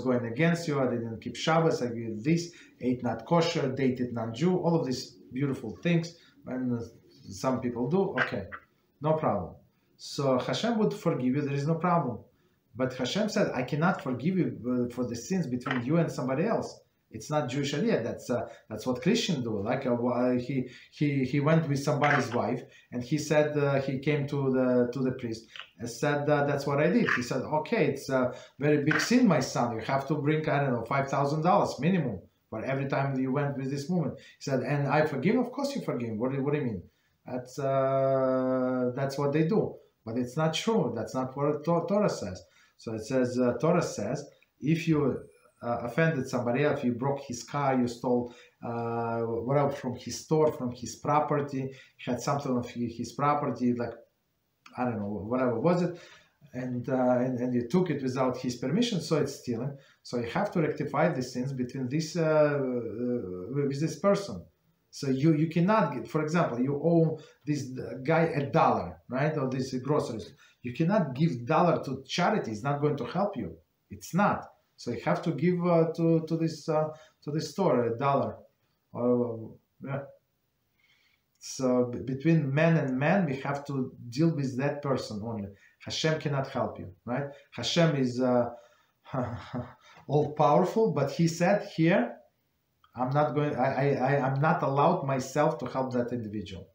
going against you, I didn't keep Shabbos, I did this, ate not kosher, dated non-Jew, all of these beautiful things, and some people do, okay, no problem. So Hashem would forgive you, there is no problem. But Hashem said, I cannot forgive you for the sins between you and somebody else. It's not Jewish aliyah, that's what Christians do. Like he went with somebody's wife, and he said he came to the priest and said that's what I did. He said, okay, it's a very big sin, my son. You have to bring, I don't know, $5,000 minimum for every time you went with this woman. He said, and I forgive. Of course you forgive. What do you mean? That's what they do. But it's not true. That's not what Torah says. So it says Torah says if you offended somebody else, you broke his car, you stole whatever from his store, from his property, had something of his property, like, I don't know, whatever was it, and you took it without his permission, so it's stealing. So you have to rectify the sins between this, with this person. So you cannot get, for example, you owe this guy $1, right, or this groceries. You cannot give $1 to charity, it's not going to help you. It's not. So you have to give to this store $1, yeah. So between man and man, we have to deal with that person only. Hashem cannot help you, right? Hashem is all powerful, but he said here, I'm not going. I'm not allowed myself to help that individual.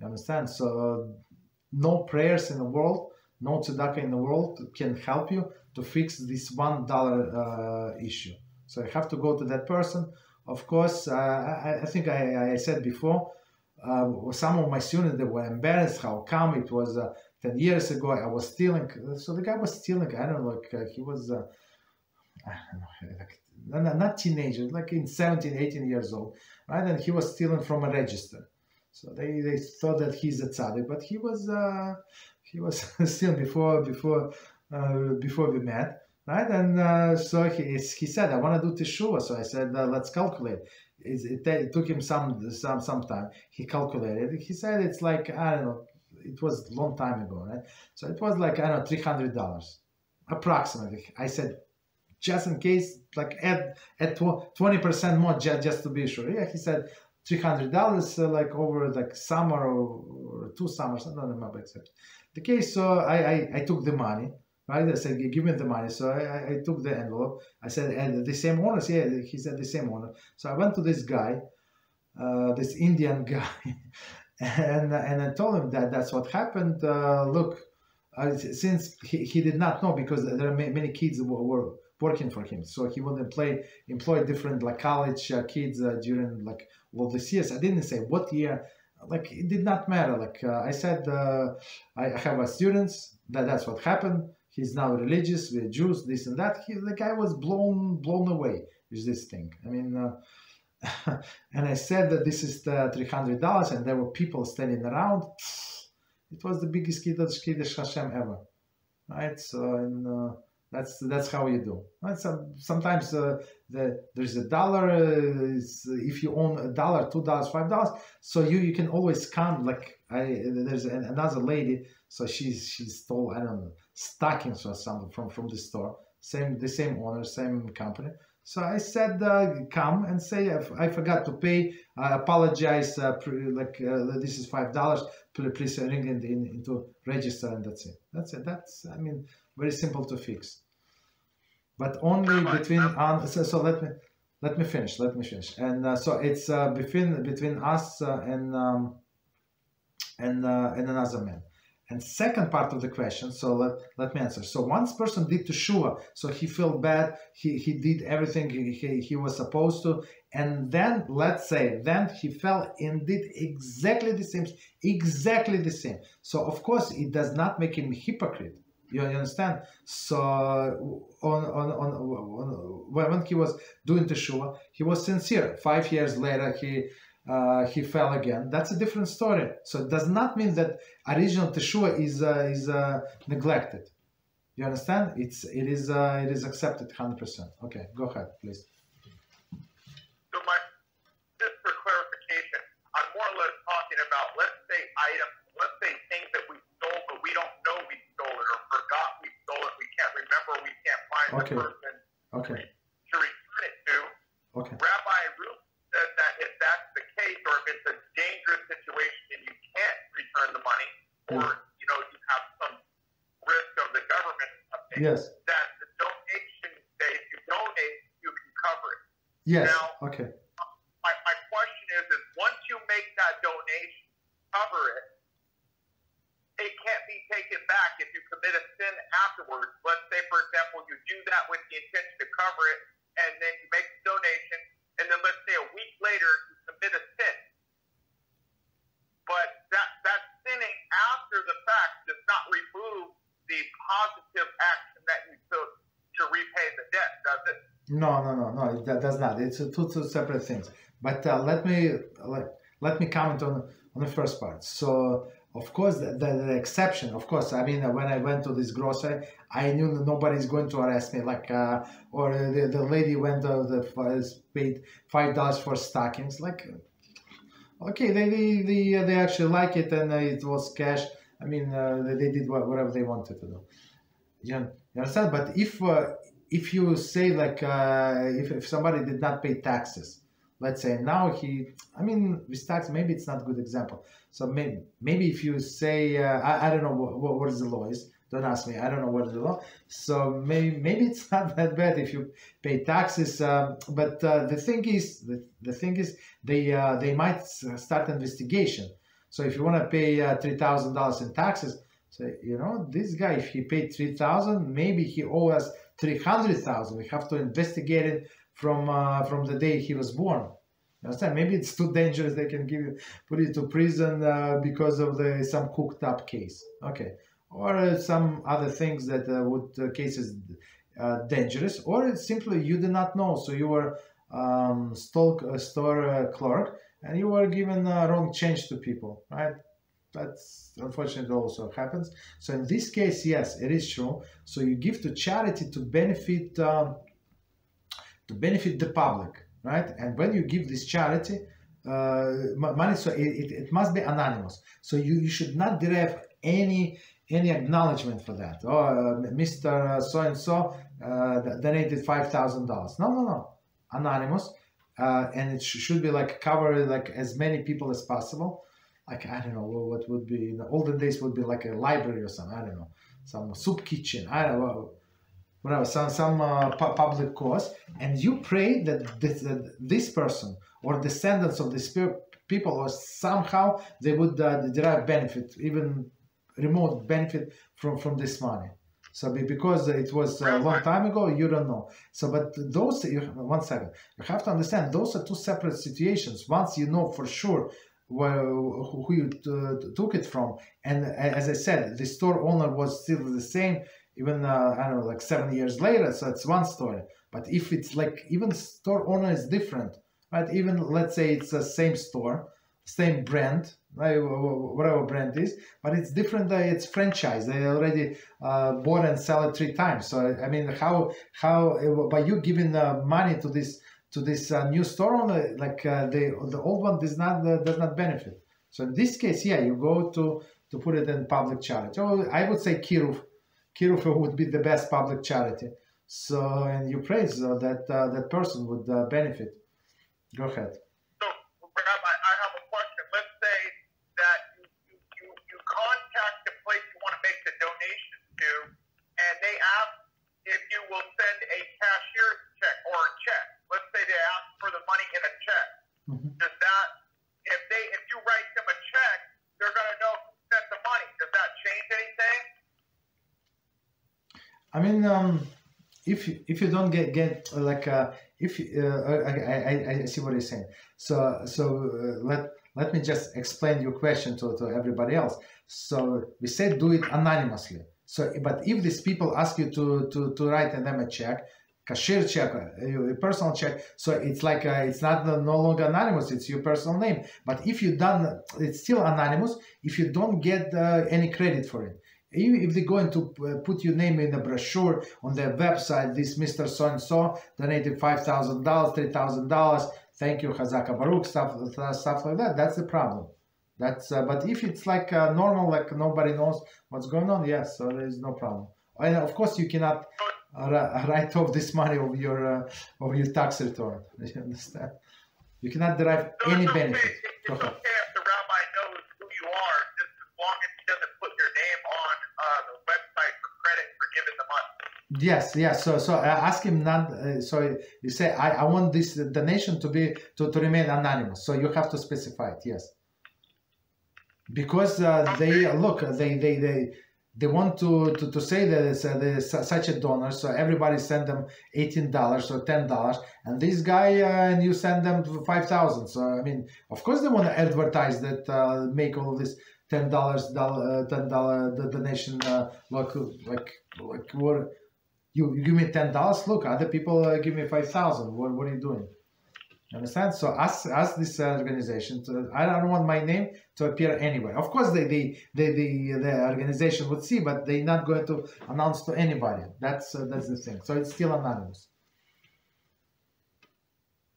You understand? So no prayers in the world, no tzedakah in the world can help you to fix this $1 issue. So you have to go to that person. Of course, I think I said before, some of my students, they were embarrassed. How come it was 10 years ago, I was stealing. So the guy was stealing, I don't know, like he was, I don't know, like, not teenager, like in 17, 18 years old, right? And he was stealing from a register. So they thought that he's a tzaddik, but he was stealing before we met, right? And so he said, I want to do teshuva. So I said, let's calculate. it took him some time. He calculated. He said it's like, I don't know, it was a long time ago, right? So it was like, I don't know, $300 approximately. I said, just in case, like add 20% more just to be sure. Yeah, he said $300 like over like summer or 2 summers. I don't remember exactly the case. So I took the money. Right? I said, give me the money. So I took the envelope. I said, and the same owners? Yeah, he said the same owner. So I went to this guy, this Indian guy, and I told him that that's what happened. Look, since he did not know, because there are many kids who were working for him. So he would employ different like college kids during like all these years. I didn't say what year. Like it did not matter. Like I said, I have a students. That's what happened. He's now religious, we're Jews, this and that. The guy was blown away with this thing. I mean, and I said that this is the $300, and there were people standing around. It was the biggest Kiddush Hashem ever, right? So and, that's how you do. Right? So, sometimes there's a dollar. If you own $1, $2, $5, so you can always come. Like there's another lady. So she stole, I don't know, stockings or something from the store. The same owner, same company. So I said, come and say I forgot to pay. I apologize. This is $5. Please ring into register, and that's it. That's it. That's, I mean, very simple to fix. But only between so let me finish. And so it's between us and another man. And second part of the question, so let me answer. So once person did teshuva, so he felt bad, he did everything he was supposed to, and then, let's say, then he fell and did exactly the same. So of course it does not make him hypocrite. You understand? So when he was doing teshuva, he was sincere. 5 years later, he fell again. That's a different story. So it does not mean that original teshuva is neglected. You understand? It is accepted 100%. Okay, go ahead, please. So just for clarification, I'm more or less talking about, let's say items, let's say things that we stole, but we don't know we stole it or forgot we stole it. We can't remember. We can't find the person to return it to. Okay. Rabbi Rus said that if that's the case, or if it's a dangerous situation and you can't return the money, or you know, you have some risk of the government or something, that the donation, that if you donate, you can cover it. Yes. Now, my question is once you make that donation, cover it, it can't be taken back if you commit a sin afterwards. Let's say, for example, you do that with the intention to cover it, and then you make the donation. And then let's say a week later, you commit a sin. But that sinning after the fact does not remove the positive action that you took to repay the debt, does it? No, that does not. It's two separate things. But let me comment on the first part. So, of course, the exception, of course, I mean, when I went to this grocery, I knew that nobody's going to arrest me, like, or the lady went paid $5 for stockings, like, okay, they actually like it, and it was cash. I mean, they did whatever they wanted to do. You understand? But if you say, like, if somebody did not pay taxes, let's say now with tax, maybe it's not a good example. So maybe if you say, I don't know what is the law is. Don't ask me. I don't know what is the law. So maybe it's not that bad if you pay taxes. But the thing is, they might start investigation. So if you want to pay $3,000 in taxes, so you know this guy, if he paid $3,000, maybe he owes us $300,000. We have to investigate it from the day he was born. You understand? Maybe it's too dangerous. They can put you to prison because of some cooked up case, or some other things that would cases dangerous, or simply you did not know. So you were store clerk and you were given wrong change to people, right? That's unfortunately also happens. So in this case, yes, it is true. So you give to charity to benefit the public, right? And when you give this charity money, so it must be anonymous. So you should not derive any acknowledgement for that. Oh, Mr. So-and-so donated $5,000. No. Anonymous. And it should be like covered like as many people as possible. Like, I don't know, what would be, in the olden days would be like a library or something, I don't know. Some soup kitchen, I don't know. Whatever, some public cause. And you pray that this person or descendants of this people or somehow they would derive benefit, even remote benefit from this money. So because it was a long time ago, you don't know. So, but those, you have to understand, those are two separate situations. Once you know for sure who you took it from, and as I said, the store owner was still the same, even, I don't know, like 7 years later, so it's one story. But if it's like, even store owner is different, right? Even, let's say it's the same store, same brand, right? Whatever brand is, but it's different. It's franchise. They already bought and sell it 3 times. So I mean, how by you giving money to this new store owner, like the old one does not benefit. So in this case, yeah, you go to put it in public charity. Or I would say Kiruv would be the best public charity. So and you praise that person would benefit. Go ahead. I mean, if you don't get like if I see what you're saying. So let me just explain your question to everybody else. So we said do it anonymously. So but if these people ask you to write them a check, cashier check, a personal check. So it's like it's not no longer anonymous. It's your personal name. But if you done, it's still anonymous. If you don't get any credit for it. If they're going to put your name in a brochure on their website, this Mr. So-and-so donated $5,000, $3,000, thank you, Chazaka Baruch, stuff like that, that's the problem. That's, but if it's like normal, like nobody knows what's going on, yes, so there is no problem. And of course, you cannot write off this money of your tax return. You understand? You cannot derive any benefit. Okay. Yes. So ask him not. So you say I want this donation to remain anonymous. So you have to specify it. Yes, because they look. They want to say that it's such a donor. So everybody send them $18 or $10, and this guy and you send them 5,000. So I mean, of course they want to advertise that make all of this. $10 the donation like what you give me $10, look, other people give me 5,000. What are you doing? Understand? So ask this organization to, I don't want my name to appear anywhere. Of course the organization would see, but they're not going to announce to anybody. That's the thing. So it's still anonymous.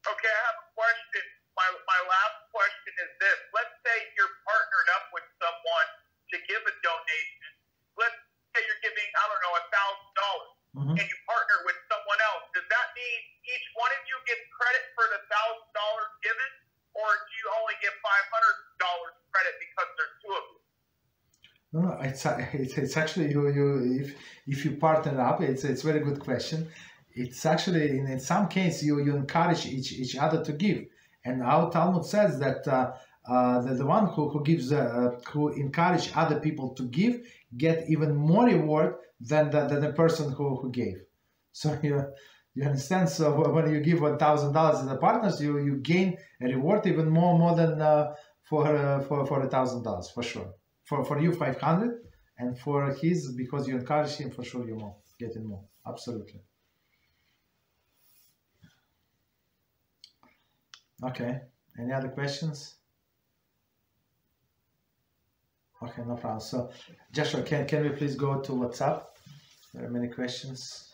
Okay, I have a question. My last question is this. Let's say you're partnered up with someone to give a donation. Let's say you're giving, I don't know, $1,000, and you partner with someone else. Does that mean each one of you gets credit for the $1,000 given, or do you only get $500 credit because there's two of you? No, it's actually you. If you partner up, it's very good question. It's actually in some case you encourage each other to give, and our Talmud says that. The one who gives, who encourage other people to give, get even more reward than the person who gave. So you understand. So when you give $1,000 to the partners, you gain a reward even more than for $1,000 for sure. For you 500, and for his, because you encourage him, for sure you more getting more. Absolutely. Okay. Any other questions? Okay, no problem. So, Joshua, can we please go to WhatsApp? There are many questions.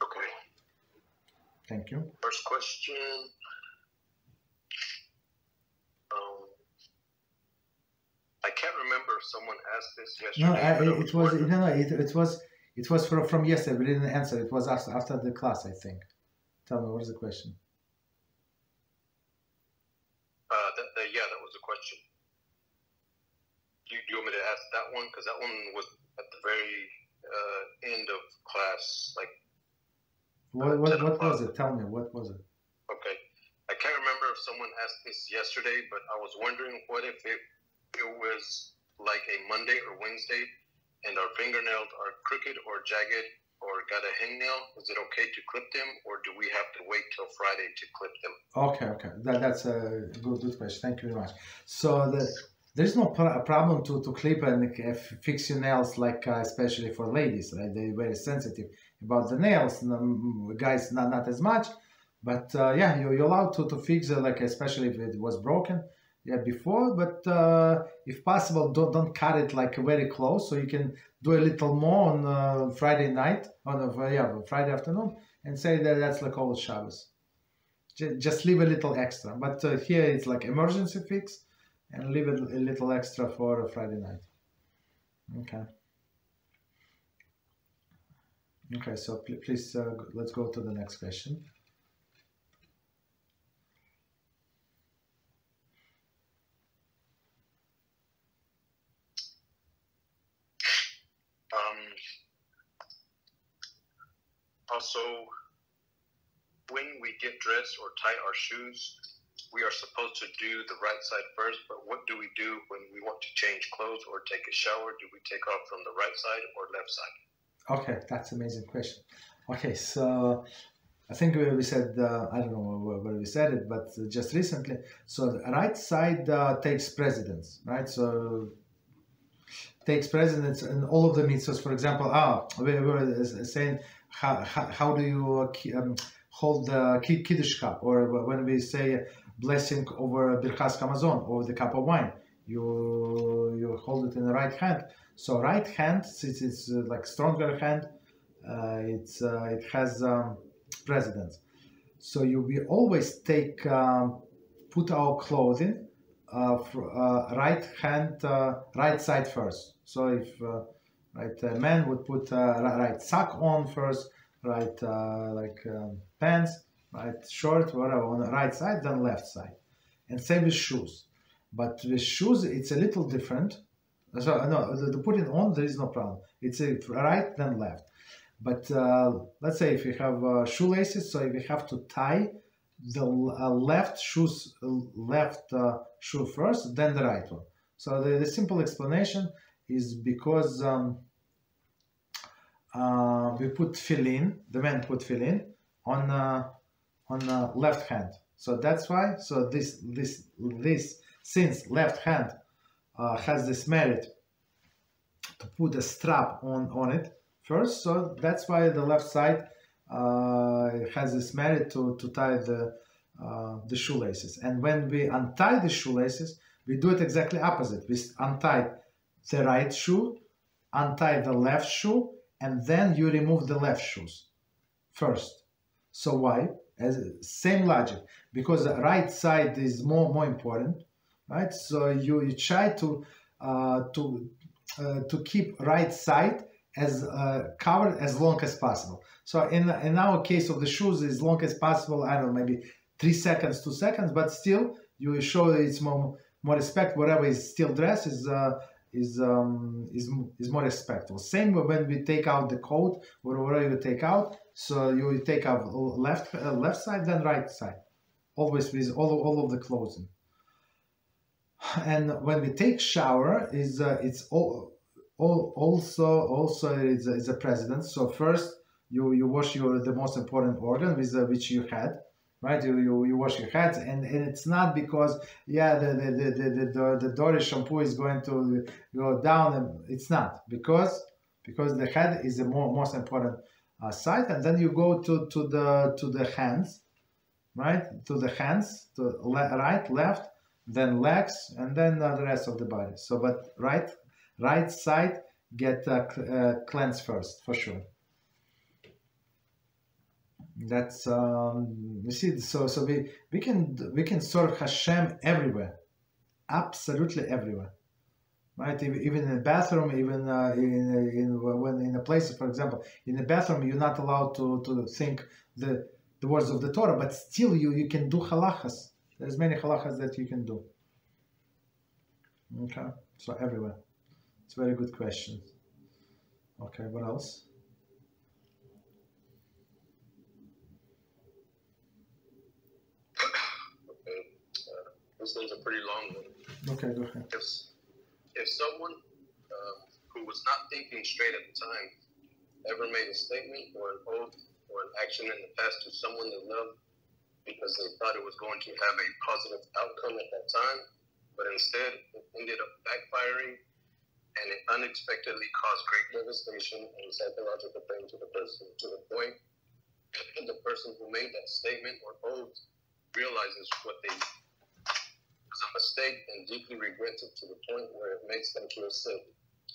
Okay. Thank you. First question. I can't remember if someone asked this yesterday. No, it was from yesterday. We didn't answer. It was after the class, I think. Tell me, what is the question? Yeah, that was the question. Do you want me to ask that one? Because that one was at the very end of class. Like, what was it? Tell me, what was it? Okay. I can't remember if someone asked this yesterday, but I was wondering what if it was like a Monday or Wednesday, and our fingernails are crooked or jagged or got a hangnail. Is it okay to clip them, or do we have to wait till Friday to clip them? Okay, okay. That's a good question. Thank you very much. So there's no problem to clip and fix your nails, like especially for ladies, right? They're very sensitive about the nails. Guys, not as much. But yeah, you're allowed to fix it, like especially if it was broken. Yeah, before, but if possible, don't cut it like very close, so you can do a little more on Friday night, Friday afternoon, and say that that's like all Shabbos. Just leave a little extra. But here it's like emergency fix, and leave a little extra for Friday night. Okay. Okay, so please let's go to the next question. Also, when we get dressed or tie our shoes, we are supposed to do the right side first, but what do we do when we want to change clothes or take a shower? Do we take off from the right side or left side? Okay, that's an amazing question. Okay, so I think we said, I don't know where we said it, but just recently, so the right side takes precedence, right? So takes precedence in all of the mitzvahs. For example, we were saying, how do you hold the Kiddush cup, or when we say blessing over Birkas Hamazon, or the cup of wine, you hold it in the right hand. So right hand, since it's like stronger hand, it has precedence. So we always take put our clothing right hand, right side first. So if right, a man would put right sock on first, right pants, right short, whatever, on the right side, then left side. And same with shoes. But with shoes, it's a little different. So no, the putting on, there is no problem. It's a right, then left. But let's say if you have shoelaces, so if you have to tie the left shoe first, then the right one. So the simple explanation is because we put tefillin, the man put tefillin on left hand. So that's why. So this since left hand has this merit to put a strap on it first. So that's why the left side has this merit to tie the shoelaces. And when we untie the shoelaces, we do it exactly opposite. We untie the right shoe, untie the left shoe, and then you remove the left shoes first. So why? Same logic, because the right side is more important, right? So you try to keep right side as covered as long as possible. So in our case of the shoes, as long as possible, I don't know, maybe 3 seconds, 2 seconds, but still you show that it's more respect. Whatever is still dressed is more respectful. Same when we take out the coat or whatever you take out. So you take out left side, then right side, always with all of the clothing. And when we take shower, is it's all also is a precedence. So first you wash the most important organ with which you had. Right, you wash your hands, and it's not because the dirty shampoo is going to go down. And it's not because the head is the most important side, and then you go to the hands, right? To the hands, to right, left, then legs, and then the rest of the body. So, but right side get cleansed first for sure. That's you see. So we can serve Hashem everywhere, absolutely everywhere, right? Even in the bathroom, even in a place, for example, in the bathroom, you're not allowed to think the words of the Torah, but still you can do halachas. There's many halachas that you can do. Okay, so everywhere. It's a very good question. Okay, what else? This one's a pretty long one. Okay, go ahead. If someone who was not thinking straight at the time ever made a statement or an oath or an action in the past to someone they loved because they thought it was going to have a positive outcome at that time, but instead it ended up backfiring and it unexpectedly caused great devastation and psychological pain to the person, to the point that the person who made that statement or oath realizes what they did was a mistake and deeply regrets it to the point where it makes them feel sick.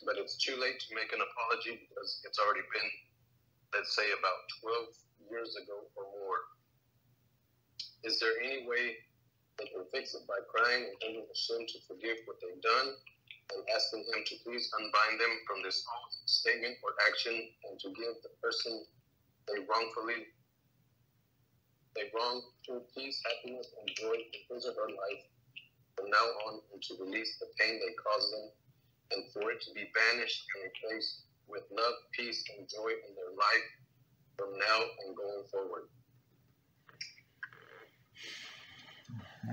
But it's too late to make an apology because it's already been, let's say, about 12 years ago or more. Is there any way they can fix it by crying and begging Hashem to forgive what they've done and asking Him to please unbind them from this oath, statement, or action and to give the person they wronged peace, happiness, and joy in his or her life from now on, and to release the pain they caused them, and for it to be banished and replaced with love, peace, and joy in their life from now and going forward.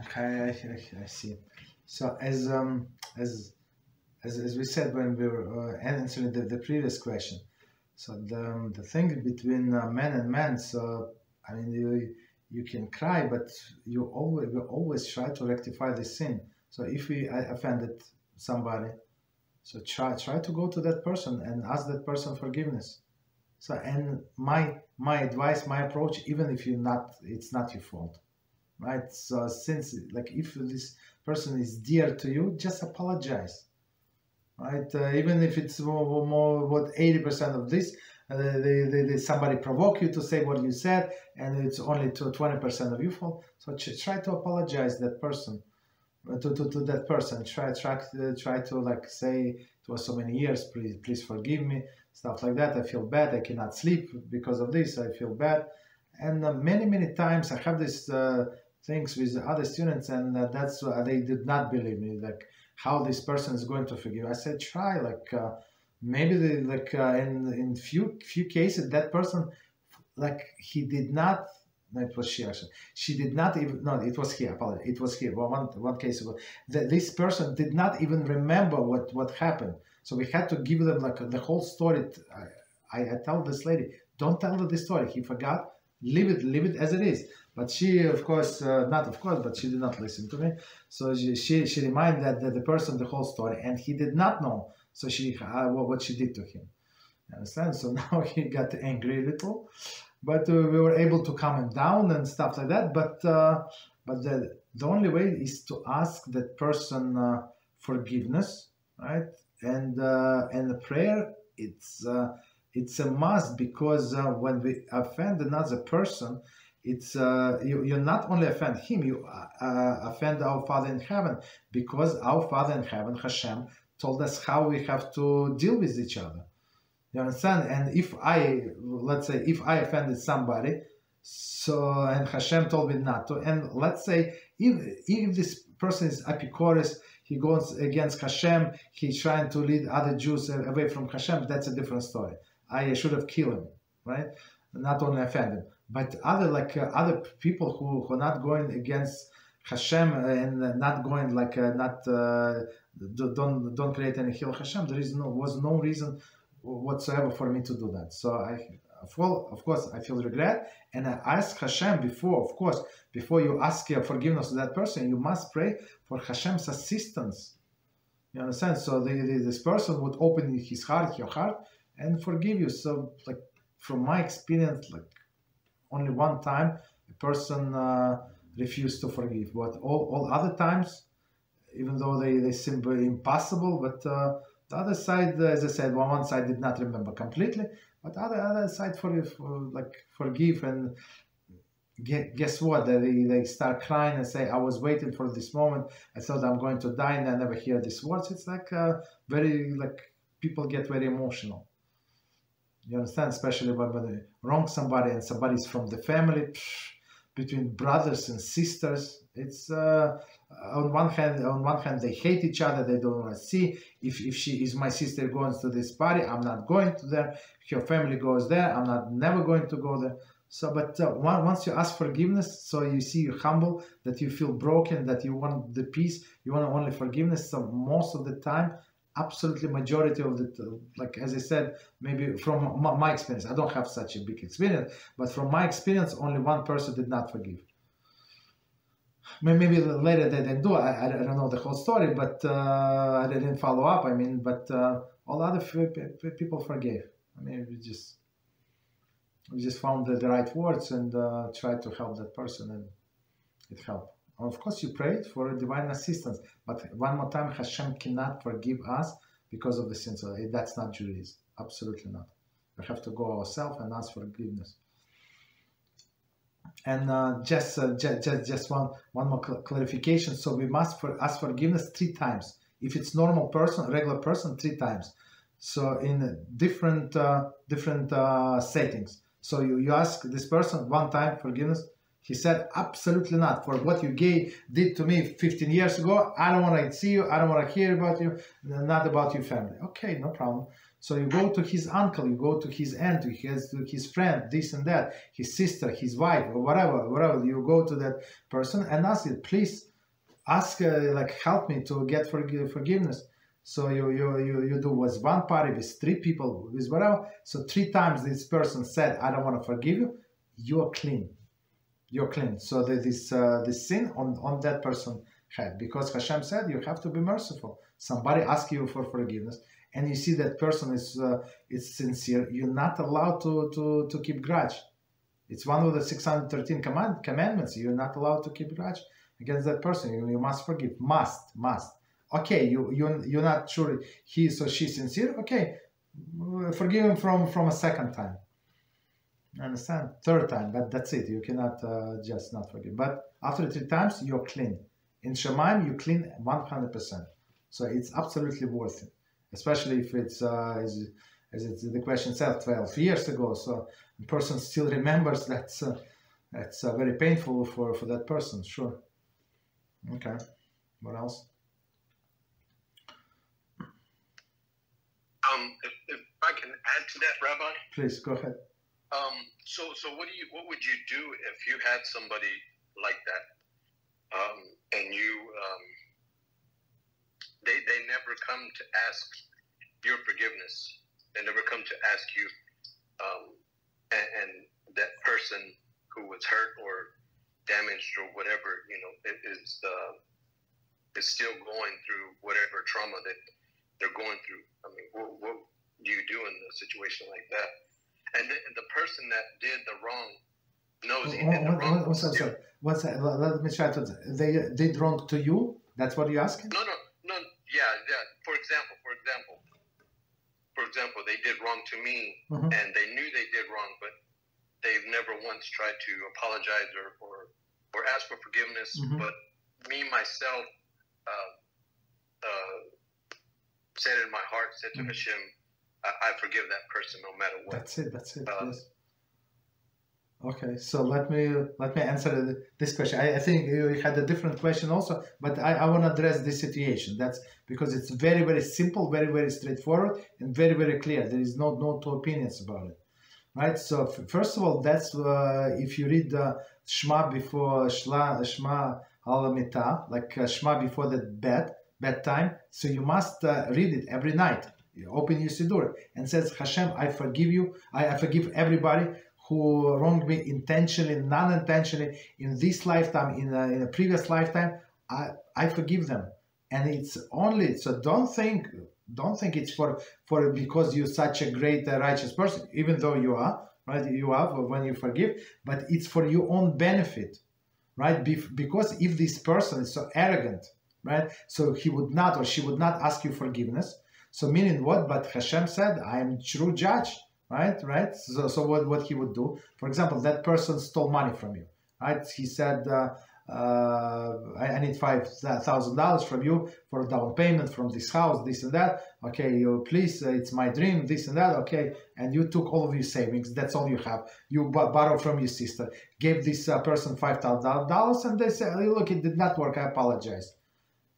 Okay, I see. So as we said when we were answering the previous question, so the thing between man and man. So I mean you can cry, but you will always try to rectify the sin. So if we offended somebody, so try to go to that person and ask that person forgiveness. So and my advice, my approach, even if it's not your fault, right? So since like if this person is dear to you, just apologize, right? Even if it's more what 80% of this. Somebody provoke you to say what you said, and it's only 20% of your fault. So try to apologize that person, to that person. Try to like say it was so many years. Please forgive me. Stuff like that. I feel bad. I cannot sleep because of this. I feel bad. And many times I have these things with other students, and that's they did not believe me. Like how this person is going to forgive? I said try like. Maybe they, like in few cases that person like he did not. No, it was she actually. She did not even. No, it was he. Apologize. It was he. Well, one case ago, this person did not even remember what happened. So we had to give them like the whole story. I tell this lady, don't tell her the story. He forgot. Leave it as it is. But she, of course, but she did not listen to me. So she reminded that the person the whole story, and he did not know. So she, what she did to him, you understand? So now he got angry a little, but we were able to calm him down and stuff like that. But the only way is to ask that person forgiveness, right? And the prayer, it's a must because when we offend another person, it's you not only offend him, you offend our Father in Heaven, because our Father in Heaven, Hashem, told us how we have to deal with each other. You understand? And if I, let's say, if I offended somebody, so, and Hashem told me not to, and let's say, if this person is Epicurus, he goes against Hashem, he's trying to lead other Jews away from Hashem, that's a different story. I should have killed him, right? Not only offend him, but other people who are not going against Hashem and not going like not don't create any Hil Hashem. There was no reason whatsoever for me to do that. So I feel regret, and I ask Hashem before. Of course, before you ask forgiveness to that person, you must pray for Hashem's assistance. You understand? So this person would open his heart, your heart, and forgive you. So like from my experience, like only one time a person. Refuse to forgive, but all other times, even though they seem impossible, but the other side, as I said, one side did not remember completely, But other side forgive, and guess what? They start crying and say, I was waiting for this moment. I thought I'm going to die, and I never hear these words. It's people get very emotional. You understand, especially when they wrong somebody and somebody's from the family, between brothers and sisters. It's on one hand they hate each other. They don't want to see. If she is my sister going to this party, I'm not going to there. Her family goes there. I'm never going to go there. So, but once you ask forgiveness, so you see you're humble, that you feel broken, that you want the peace, you want only forgiveness. So most of the time, absolutely majority of the, as I said, maybe from my experience, I don't have such a big experience, but from my experience, only one person did not forgive. Maybe later they didn't do. I don't know the whole story, but I didn't follow up. I mean, but all other people forgave. I mean, we just found the right words and tried to help that person, and it helped. Of course, you prayed for divine assistance, but one more time, Hashem cannot forgive us because of the sins. That's not Judaism. Absolutely not. We have to go ourselves and ask forgiveness. And just one more clarification. So we must ask forgiveness 3 times. If it's normal person, regular person, 3 times. So in different settings. So you ask this person one time forgiveness. He said, absolutely not. For what you did to me 15 years ago, I don't want to see you, I don't want to hear about you, not about your family. Okay, no problem. So you go to his uncle, you go to his aunt, to his friend, this and that, his sister, his wife, or whatever. You go to that person and ask it, please, help me to get forgiveness. So you do with one party, with 3 people, with whatever. So 3 times this person said, I don't want to forgive you, you're clean. You're clean. So this sin on that person had, because Hashem said you have to be merciful. Somebody asks you for forgiveness, and you see that person is sincere. You're not allowed to keep grudge. It's one of the 613 commandments. You're not allowed to keep grudge against that person. You must forgive. Must. Okay, you're not sure he or she's sincere. Okay, forgive him from a second time. Understand? 3rd time, but that's it. You cannot just not forgive. But after 3 times, you're clean. In Shemaim, you clean 100%. So it's absolutely worth it. Especially if it's, the question said, 12 years ago. So the person still remembers. That's very painful for that person, sure. Okay. What else? If I can add to that, Rabbi? Please, go ahead. So what would you do if you had somebody like that, and you they never come to ask your forgiveness, they never come to ask you, and that person who was hurt or damaged or whatever, is still going through whatever trauma that they're going through. I mean, what do you do in a situation like that? And the person that did the wrong knows he did the wrong. Let me try to. They did wrong to you? That's what you're asking? No. Yeah. For example, they did wrong to me, and they knew they did wrong, but they've never once tried to apologize or ask for forgiveness. But me myself said in my heart, said to Hashem, I forgive that person no matter what. That's it. Yes. Okay, so let me answer this question. I think you had a different question also, but I want to address this situation. That's because it's very, very simple, very, very straightforward, and very, very clear. There is no two opinions about it, right? So first of all, that's if you read Shema before Shema Al-Mitah, Shema before the bedtime. So you must read it every night. You open your Siddur and says, Hashem, I forgive you. I forgive everybody who wronged me intentionally, non-intentionally, in this lifetime, in a previous lifetime. I forgive them. And it's only, so don't think it's for because you're such a great righteous person, even though you are, right? You are when you forgive, but it's for your own benefit, right? Because if this person is so arrogant, right? So he would not or she would not ask you forgiveness. So meaning what? But Hashem said, I am true judge. right? So what he would do, for example, that person stole money from you, right? He said, I need $5,000 from you for a down payment from this house, this and that. Okay, you please, it's my dream, this and that. Okay, and you took all of your savings. That's all you have. You borrow from your sister, gave this person $5,000, and they said, look, it did not work. I apologize.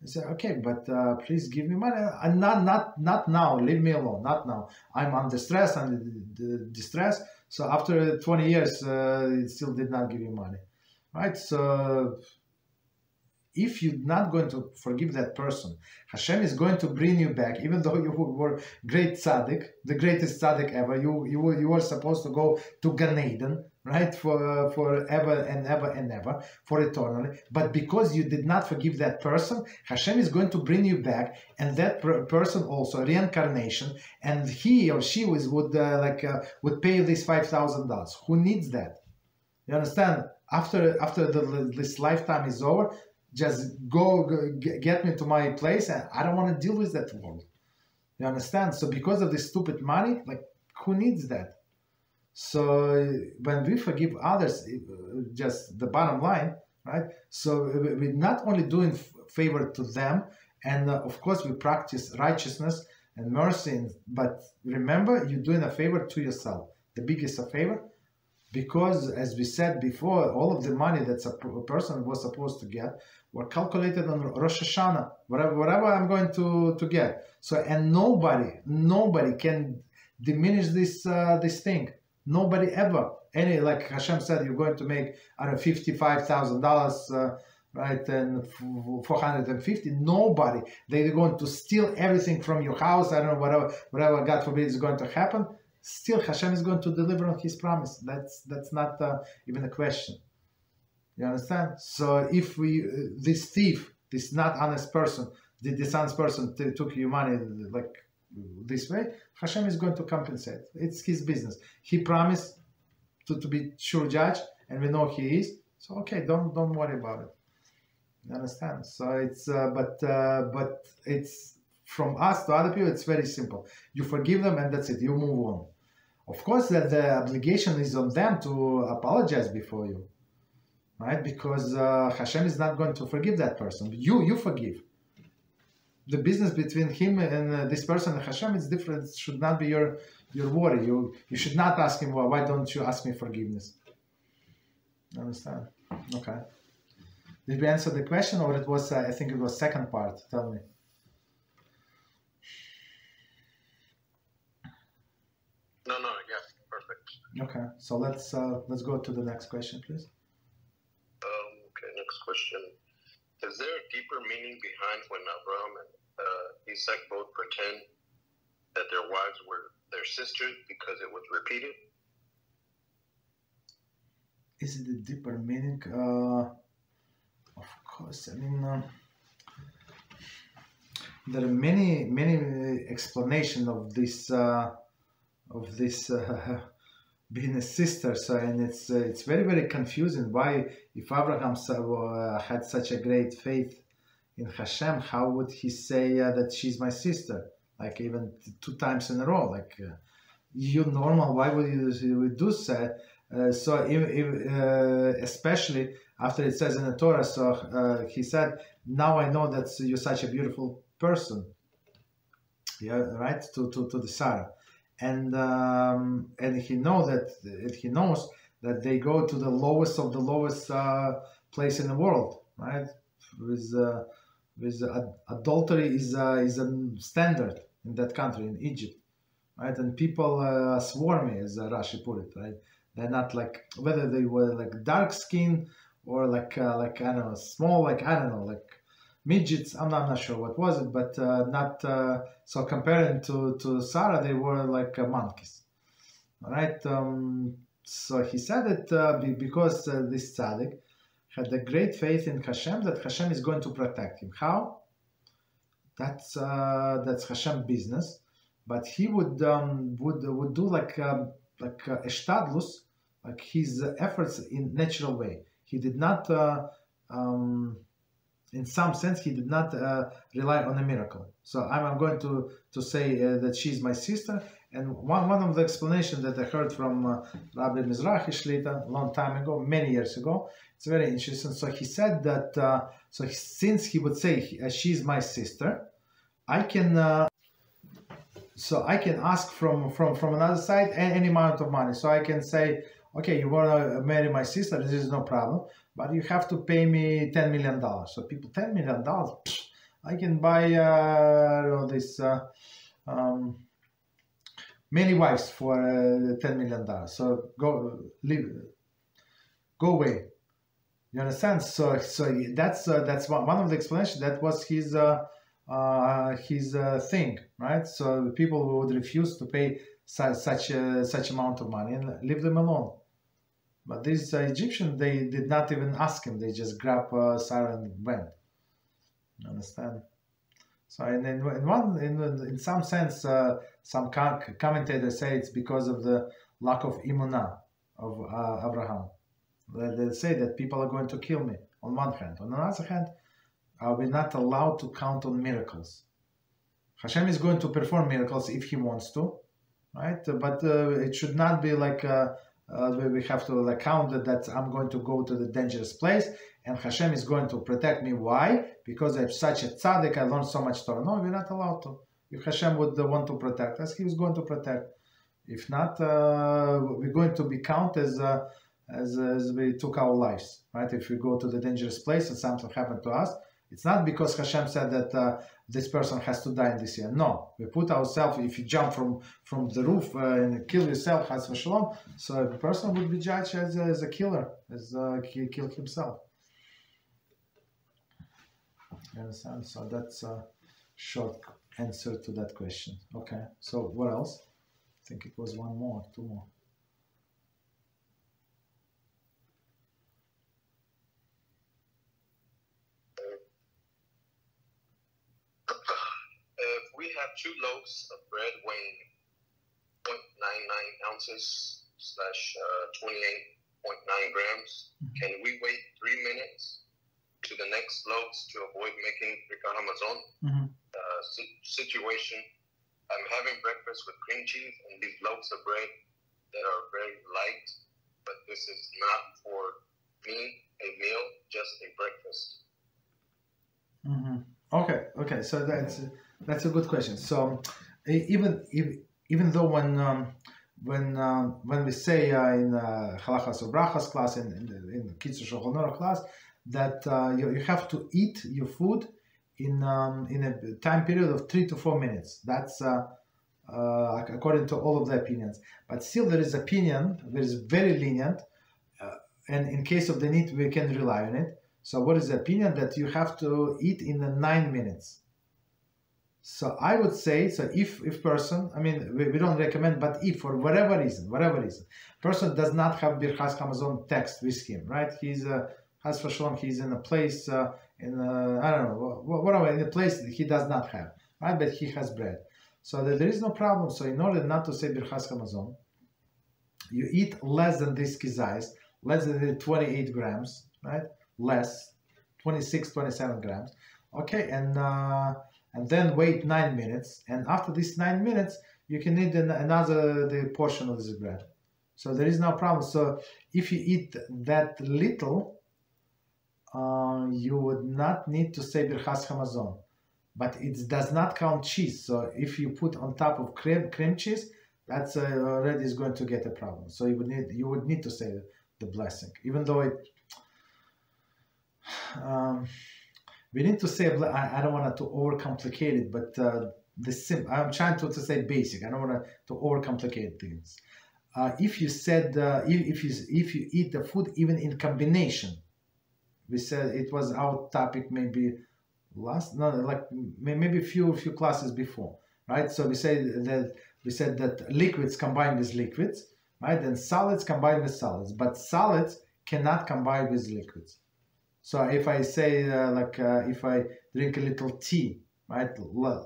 I said, okay, but please give me money. Not now. Leave me alone. Not now. I'm under stress and distress. So after 20 years, it still did not give you money. Right, so if you're not going to forgive that person, Hashem is going to bring you back, even though you were great tzaddik, the greatest tzaddik ever. You were supposed to go to Gan Eden, right, for ever and ever and ever, for eternally. But because you did not forgive that person, Hashem is going to bring you back, and that person also reincarnation, and he or she would pay this $5,000. Who needs that? You understand? After this lifetime is over, just get me to my place, and I don't want to deal with that world. You understand? So because of this stupid money, like, who needs that? So when we forgive others, just the bottom line, right? So we're not only doing favor to them, and of course we practice righteousness and mercy, but remember, you're doing a favor to yourself, the biggest of favor. Because, as we said before, all of the money that a person was supposed to get were calculated on Rosh Hashanah, whatever I'm going to get. So, and nobody can diminish this thing. Nobody ever. Any, like Hashem said, you're going to make, I don't know, $55,000, right, and 450. Nobody. They're going to steal everything from your house. I don't know, whatever, God forbid, is going to happen. Still, Hashem is going to deliver on His promise. That's not even a question. You understand? So if this thief, this not honest person, this honest person took your money like this way, Hashem is going to compensate. It's His business. He promised to be sure judge, and we know He is. So okay, don't worry about it. You understand? So it's but it's from us to other people. It's very simple. You forgive them, and that's it. You move on. Of course, that the obligation is on them to apologize before you, right? Because Hashem is not going to forgive that person. You forgive. The business between him and this person and Hashem is different. It should not be your worry. You should not ask him, well, why don't you ask me forgiveness? Understand? Okay. Did we answer the question, or it was? I think it was second part. Tell me. No, yes, perfect. Okay, so let's go to the next question, please. Okay, next question. Is there a deeper meaning behind when Abraham and Isaac both pretend that their wives were their sisters because it was repeated? Is it a deeper meaning? Of course, I mean... there are many explanations of this... being a sister, so, and it's very, very confusing. Why, if Abraham had such a great faith in Hashem, how would he say that she's my sister? Like even 2 times in a row. Like you normal, why would you do so? So especially after it says in the Torah, so he said, "Now I know that you're such a beautiful person." Yeah, right to the Sarah. And he knows that they go to the lowest of the lowest place in the world, right? With adultery is a standard in that country, in Egypt, right? And people are swarmy, as Rashi put it, right? They're not like, whether they were like dark skin or like I don't know, small, like I don't know, like midgets. I'm not sure what was it, but not so comparing to Sarah, they were like monkeys, all right? So he said it because this tzaddik had a great faith in Hashem, that Hashem is going to protect him. How? That's Hashem's business, but he would do like eshtadlus, like his efforts in natural way. He did not in some sense, he did not rely on a miracle. So I'm going to say that she's my sister. And one of the explanations that I heard from Rabbi Mizrahi Shlita a long time ago, many years ago, it's very interesting. So he said that since he would say she's my sister, I can I can ask from another side any amount of money. So I can say, okay, you want to marry my sister? This is no problem, but you have to pay me $10 million. So people, $10 million, psh, I can buy many wives for $10 million. So go away. You understand? So that's one of the explanations. That was his thing, right? So people would refuse to pay such amount of money and leave them alone. But these Egyptians, they did not even ask him. They just grabbed Sarah and went. You understand? So in some sense, some commentators say it's because of the lack of imunah of Abraham. They say that people are going to kill me on one hand. On another hand, are we not allowed to count on miracles? Hashem is going to perform miracles if he wants to, right? But it should not be like... we have to account that I'm going to go to the dangerous place and Hashem is going to protect me. Why? Because I'm such a tzaddik, I learned so much Torah. No, we're not allowed to. If Hashem would want to protect us, he was going to protect. If not, we're going to be counted as we took our lives, right? If we go to the dangerous place and something happened to us, it's not because Hashem said that this person has to die in this year. No, we put ourselves, if you jump from the roof and kill yourself, chas v'shalom, so the person would be judged as a killer, as he killed himself. You understand? So that's a short answer to that question. Okay, so what else? I think it was one more, two more. Have 2 loaves of bread weighing 0.99 ounces /28.9 grams. Can we wait 3 minutes to the next loaves to avoid making Birkat Hamazon? Situation: I'm having breakfast with cream cheese and these loaves of bread that are very light, but this is not for me a meal, just a breakfast. Okay, so that's a good question. So even though when we say in Halachas or Brachas class, in Kids or Shulchan Aruch class, that you have to eat your food in a time period of 3 to 4 minutes. That's according to all of the opinions. But still, there is opinion that is very lenient, and in case of the need, we can rely on it. So what is the opinion? That you have to eat in the 9 minutes. So I would say, so if person, I mean, we don't recommend, but if for whatever reason, person does not have Birchas Hamazon text with him, right? He's chas v'shalom, he's in a place, I don't know, whatever, in a place that he does not have, right? But he has bread. So there is no problem. So in order not to say Birchas Hamazon, you eat less than this kizayis, less than 28 grams, right? Less, 26, 27 grams. Okay, and then wait 9 minutes, and after these 9 minutes you can eat another portion of this bread. So there is no problem. So if you eat that little, you would not need to say Birchas Hamazon, but it does not count cheese. So if you put on top of cream cheese, that's already is going to get a problem. So you would need to say the blessing, even though it. We need to say, I don't want to overcomplicate it, but I'm trying to say basic. I don't want to overcomplicate things. If you said, if you eat the food even in combination, we said it was our topic maybe maybe a few classes before, right? So we said that liquids combined with liquids, right? And solids combined with solids, but solids cannot combine with liquids. So if I say, if I drink a little tea, right,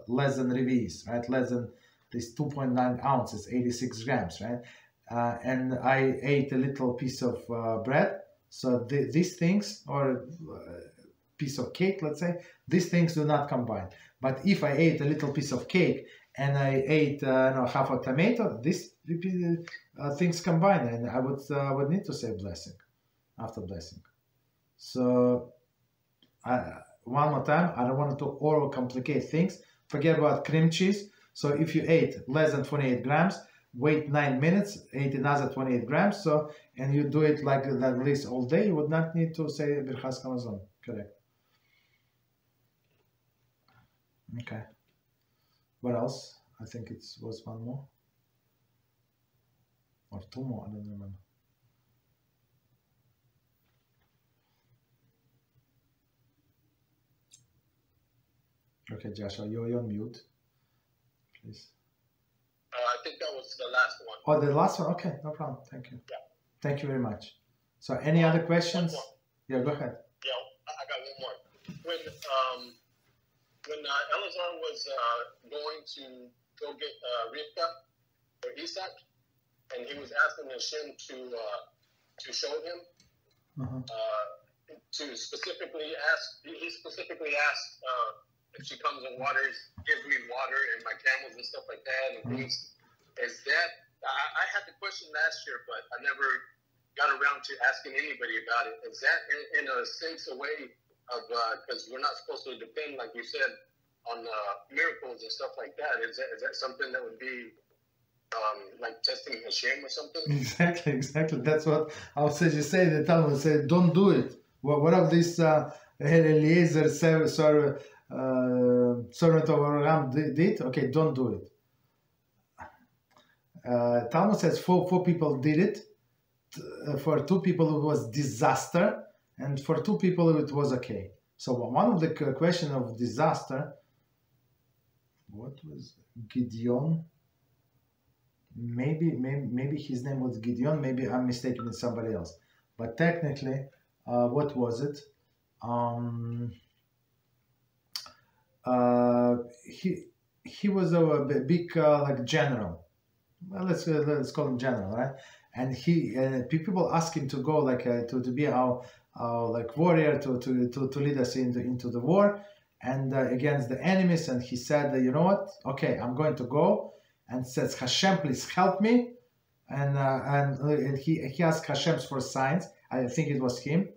less than revis, right, less than this 2.9 ounces, 86 grams, right, and I ate a little piece of bread, so these things, or piece of cake, let's say, these things do not combine. But if I ate a little piece of cake and I ate half a tomato, these things combine, and I would need to say blessing after blessing. So one more time, I don't want to over complicate things. Forget about cream cheese. So if you ate less than 28 grams, wait 9 minutes, ate another 28 grams, so, and you do it like that list all day, you would not need to say Birchas Hamazon, correct? Okay. What else? I think it was one more. Or two more, I don't remember. Okay, Joshua, you're on mute, please. I think that was the last one. Oh, the last one? Okay, no problem. Thank you. Yeah. Thank you very much. So, any other questions? Yeah, go ahead. Yeah, I got one more. When Elazar was going to go get Rivka or Isaac, and he was asking Hashem to show him, to specifically ask, he specifically asked, if she comes and waters, gives me water and my camels and stuff like that, and things. Is that, I had the question last year, but I never got around to asking anybody about it. Is that in a sense a way of, because we're not supposed to depend, like you said, on miracles and stuff like that. Is that something that would be like testing Hashem or something? Exactly, exactly. That's what I was just saying. The Talmud said, don't do it. What of this Eliezer sorry, servant of Ram did? Okay, don't do it. Talmud says four people did it. For two people it was disaster, and for two people it was okay. So one of the question of disaster, what was Gideon? Maybe his name was Gideon. Maybe I'm mistaken with somebody else. But technically, what was it? He was a big like general. Well, let's call him general, right? And he people asked him to go like to be our like warrior to lead us into the war and against the enemies. And he said, you know what? Okay, I'm going to go. And says, Hashem, please help me. And he asked Hashem for signs. I think it was him.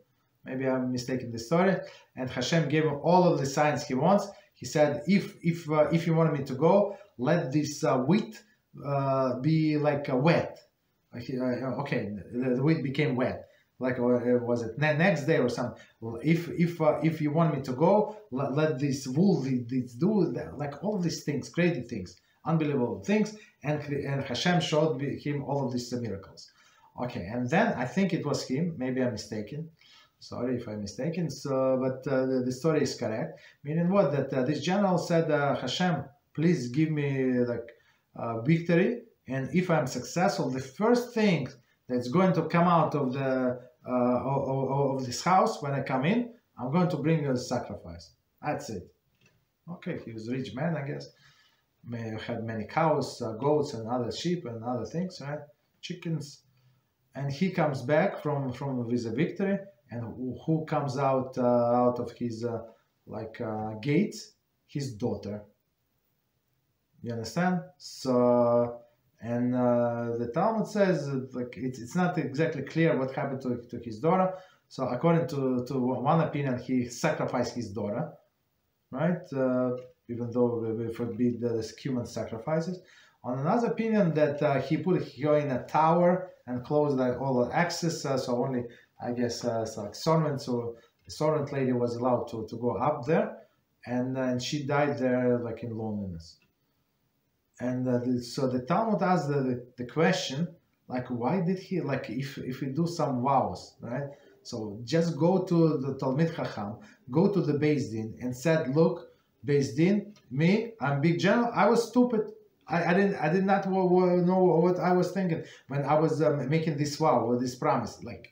Maybe I'm mistaken the story. And Hashem gave him all of the signs he wants. He said, if you want me to go, let this wheat be like wet. Okay, the wheat became wet. Like was it next day or something? If you want me to go, let this wool do that. Like all these things, crazy things, unbelievable things. And Hashem showed him all of these miracles. Okay, and then I think it was him. Maybe I'm mistaken. Sorry if I'm mistaken, so, but the story is correct. Meaning what? That this general said, Hashem, please give me like victory. And if I'm successful, the first thing that's going to come out of the of this house when I come in, I'm going to bring a sacrifice. That's it. Okay, he was a rich man, I guess. May had many cows, goats, and other sheep and other things, right? Chickens. And he comes back from with a victory. And who comes out of his gates? His daughter. You understand? So the Talmud says like it's not exactly clear what happened to his daughter. So according to one opinion, he sacrificed his daughter, right? Even though we forbid the human sacrifices. On another opinion, that he put her in a tower and closed all the access, so only. I guess like servants, so the servant lady was allowed to go up there, and she died there like in loneliness. And so the Talmud asked the question, like, why did he, like, if we do some vows, right? So just go to the Talmid Chacham, go to the Beis Din, and said, look, Beis Din, me, I'm big general, I was stupid. I did not know what I was thinking when I was making this vow or this promise, like.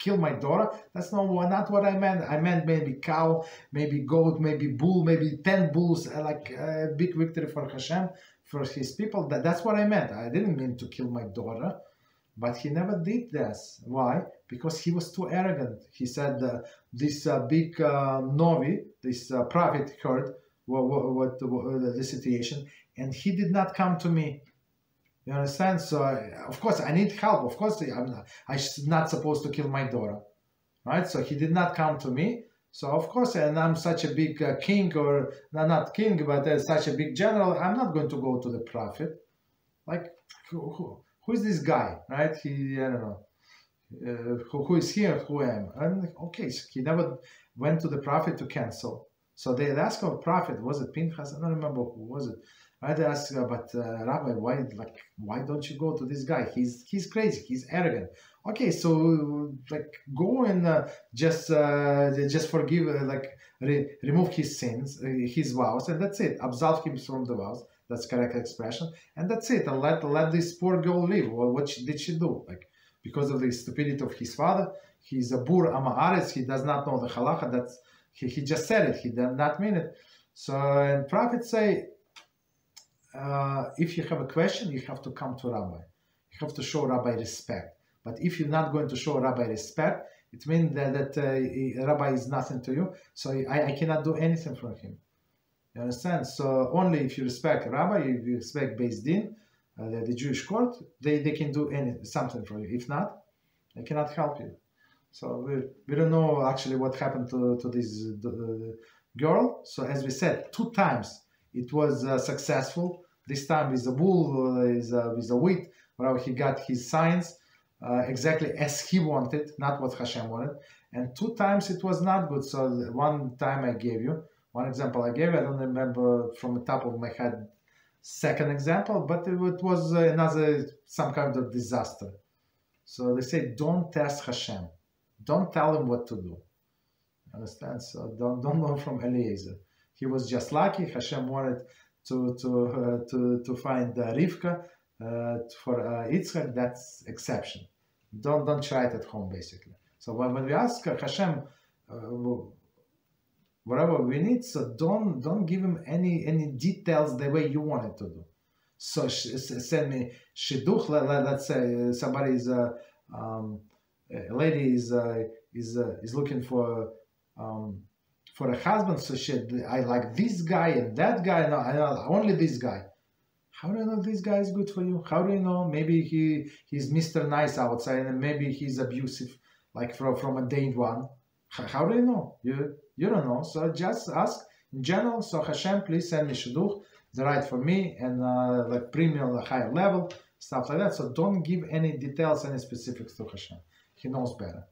Kill my daughter, that's not what I meant. I meant maybe cow, maybe goat, maybe bull, maybe 10 bulls, like a big victory for Hashem, for his people. That's what I meant. I didn't mean to kill my daughter. But he never did this. Why? Because he was too arrogant. He said this big novi, this prophet heard what the situation, and he did not come to me. You understand? So, of course, I need help. Of course, I'm not supposed to kill my daughter. Right? So he did not come to me. So, of course, and I'm such a big king, or not king, but such a big general, I'm not going to go to the prophet. Like, who is this guy, right? He, I don't know, who is he and who am I? And okay, so he never went to the prophet to cancel. So they asked the prophet, was it Pinchas? I don't remember who was it. Right? They asked, but Rabbi, why don't you go to this guy? He's crazy. He's arrogant. Okay, so like go and just forgive, remove his sins, his vows, and that's it. Absolve him from the vows. That's correct expression, and that's it. And let this poor girl live. Well, did she do? Like because of the stupidity of his father, he's a bur amaaretz. He does not know the halacha. That's he just said it. He did not mean it. So and prophets say. If you have a question, you have to come to Rabbi. You have to show Rabbi respect. But if you're not going to show Rabbi respect, it means that Rabbi is nothing to you. So I cannot do anything for him. You understand? So only if you respect Rabbi, if you respect Beis Din, the Jewish court, they can do something for you. If not, they cannot help you. So we don't know actually what happened to this girl. So as we said, 2 times. It was successful. This time with a bull, with a wheat, where he got his signs exactly as he wanted, not what Hashem wanted. And 2 times it was not good. So one time I gave you, one example I gave you, I don't remember from the top of my head, second example, but it was another, some kind of disaster. So they say, don't test Hashem. Don't tell him what to do. Understand? So don't learn from Eliezer. He was just lucky. Hashem wanted to find Rivka for Yitzchak. That's exception. Don't try it at home, basically. So when we ask Hashem whatever we need, so don't give him any details the way you want it to do. So send me shidduch. Let's say somebody is a lady is looking for a husband, so I like this guy and that guy, no, only this guy. How do you know this guy is good for you? How do you know? Maybe he's Mr. Nice outside, and maybe he's abusive, like from a day one. How do you know? You don't know. So just ask in general. So Hashem, please send me shidduch, the right for me, and like premium, the higher level, stuff like that. So don't give any details, any specifics to Hashem. He knows better.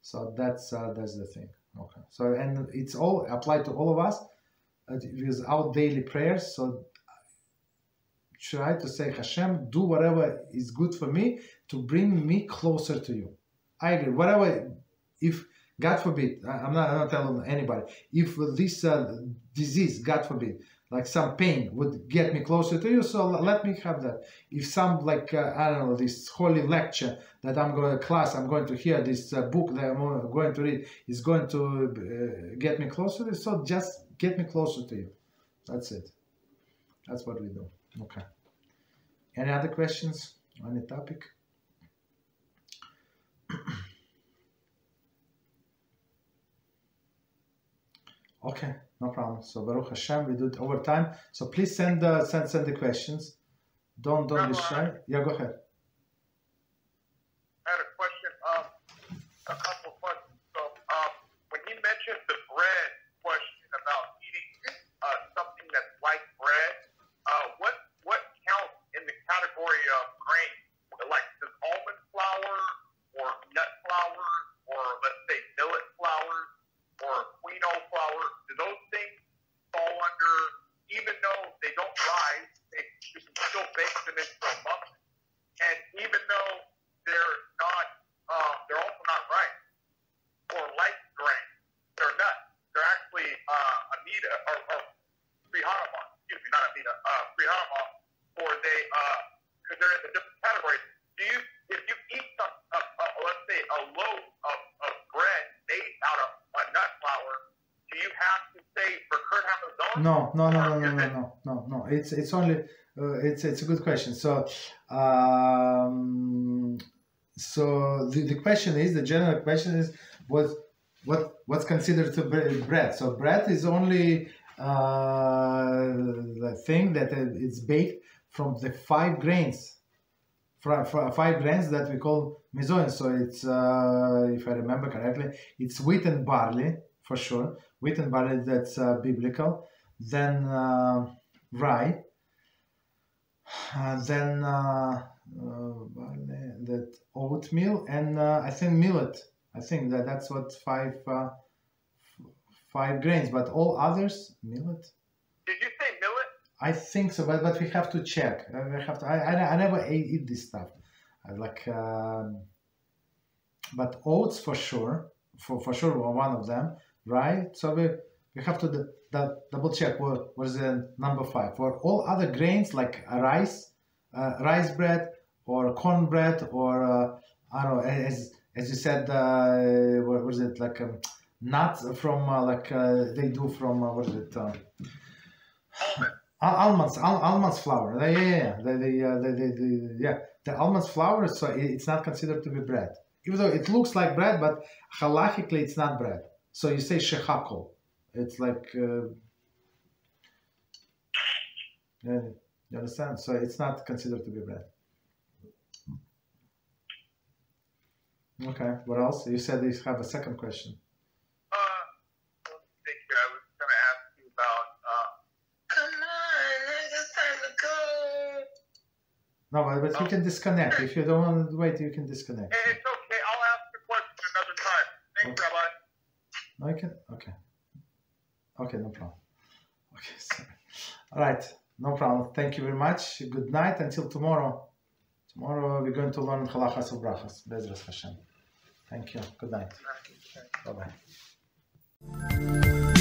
So that's the thing. Okay, so and it's all applied to all of us with our daily prayers. So try to say, Hashem, do whatever is good for me to bring me closer to you. I agree. Whatever, if God forbid, I'm not telling anybody. If this disease, God forbid, like some pain would get me closer to you, so let me have that. If some I don't know, this holy lecture that I'm going to class, I'm going to hear, this book that I'm going to read is going to get me closer to you, so just get me closer to you. That's it. That's what we do. Okay. Any other questions on the topic? Okay, no problem. So Baruch Hashem, we do it over time. So please send the questions. Don't be shy. Yeah, go ahead. I had a question. A couple of questions. So when you mentioned the bread question about eating something that's like bread, what counts in the category of grain? Like does almond flour or nut flour or let's say millet flour or quinoa flour, do those things fall under, even though they don't rise, you can still bake them into a muffin? And even though they're also not rice or light grain, they're not. They're actually Amida or Frihanamon, excuse me, not Amida, Frihanamon, or because they're in the different categories. Do you, if you eat some, let's say a loaf of bread made out of a nut flour, do you have to say for Kurt Hamazon? No. It's only it's a good question. So So the question is, the general question is, what's considered to be bread? So bread is only the thing that it's baked from the 5 grains, that we call mizoin. So it's, if I remember correctly, it's wheat and barley, for sure. Wheat and barley, that's biblical. Then rye. Then that oatmeal, and I think millet. I think that's what five grains, but all others, millet. Did you say millet? I think so, but we have to check. We have to. I never eat this stuff. I like, but oats for sure, for sure, one of them, right? So we have to double check what is the number 5. For all other grains like rice, rice bread, or cornbread, or I don't know, as you said, what was it, like nuts from like they do from what is it, almonds flour. The almonds flour. So it's not considered to be bread, even though it looks like bread, but halachically it's not bread. So you say shechakol. It's like, you understand? So it's not considered to be bread. Okay, what else? You said you have a second question. I was going to ask you about, come on, it's time to go. No, but you can disconnect. If you don't want to wait, you can disconnect. It's okay. I'll ask the question another time. Thanks, Rabbi. No, you can, okay. Okay, no problem. Okay, sorry. All right, no problem. Thank you very much. Good night until tomorrow. Tomorrow we're going to learn halachas and brachas. Bezras Hashem. Thank you. Good night. Bye-bye.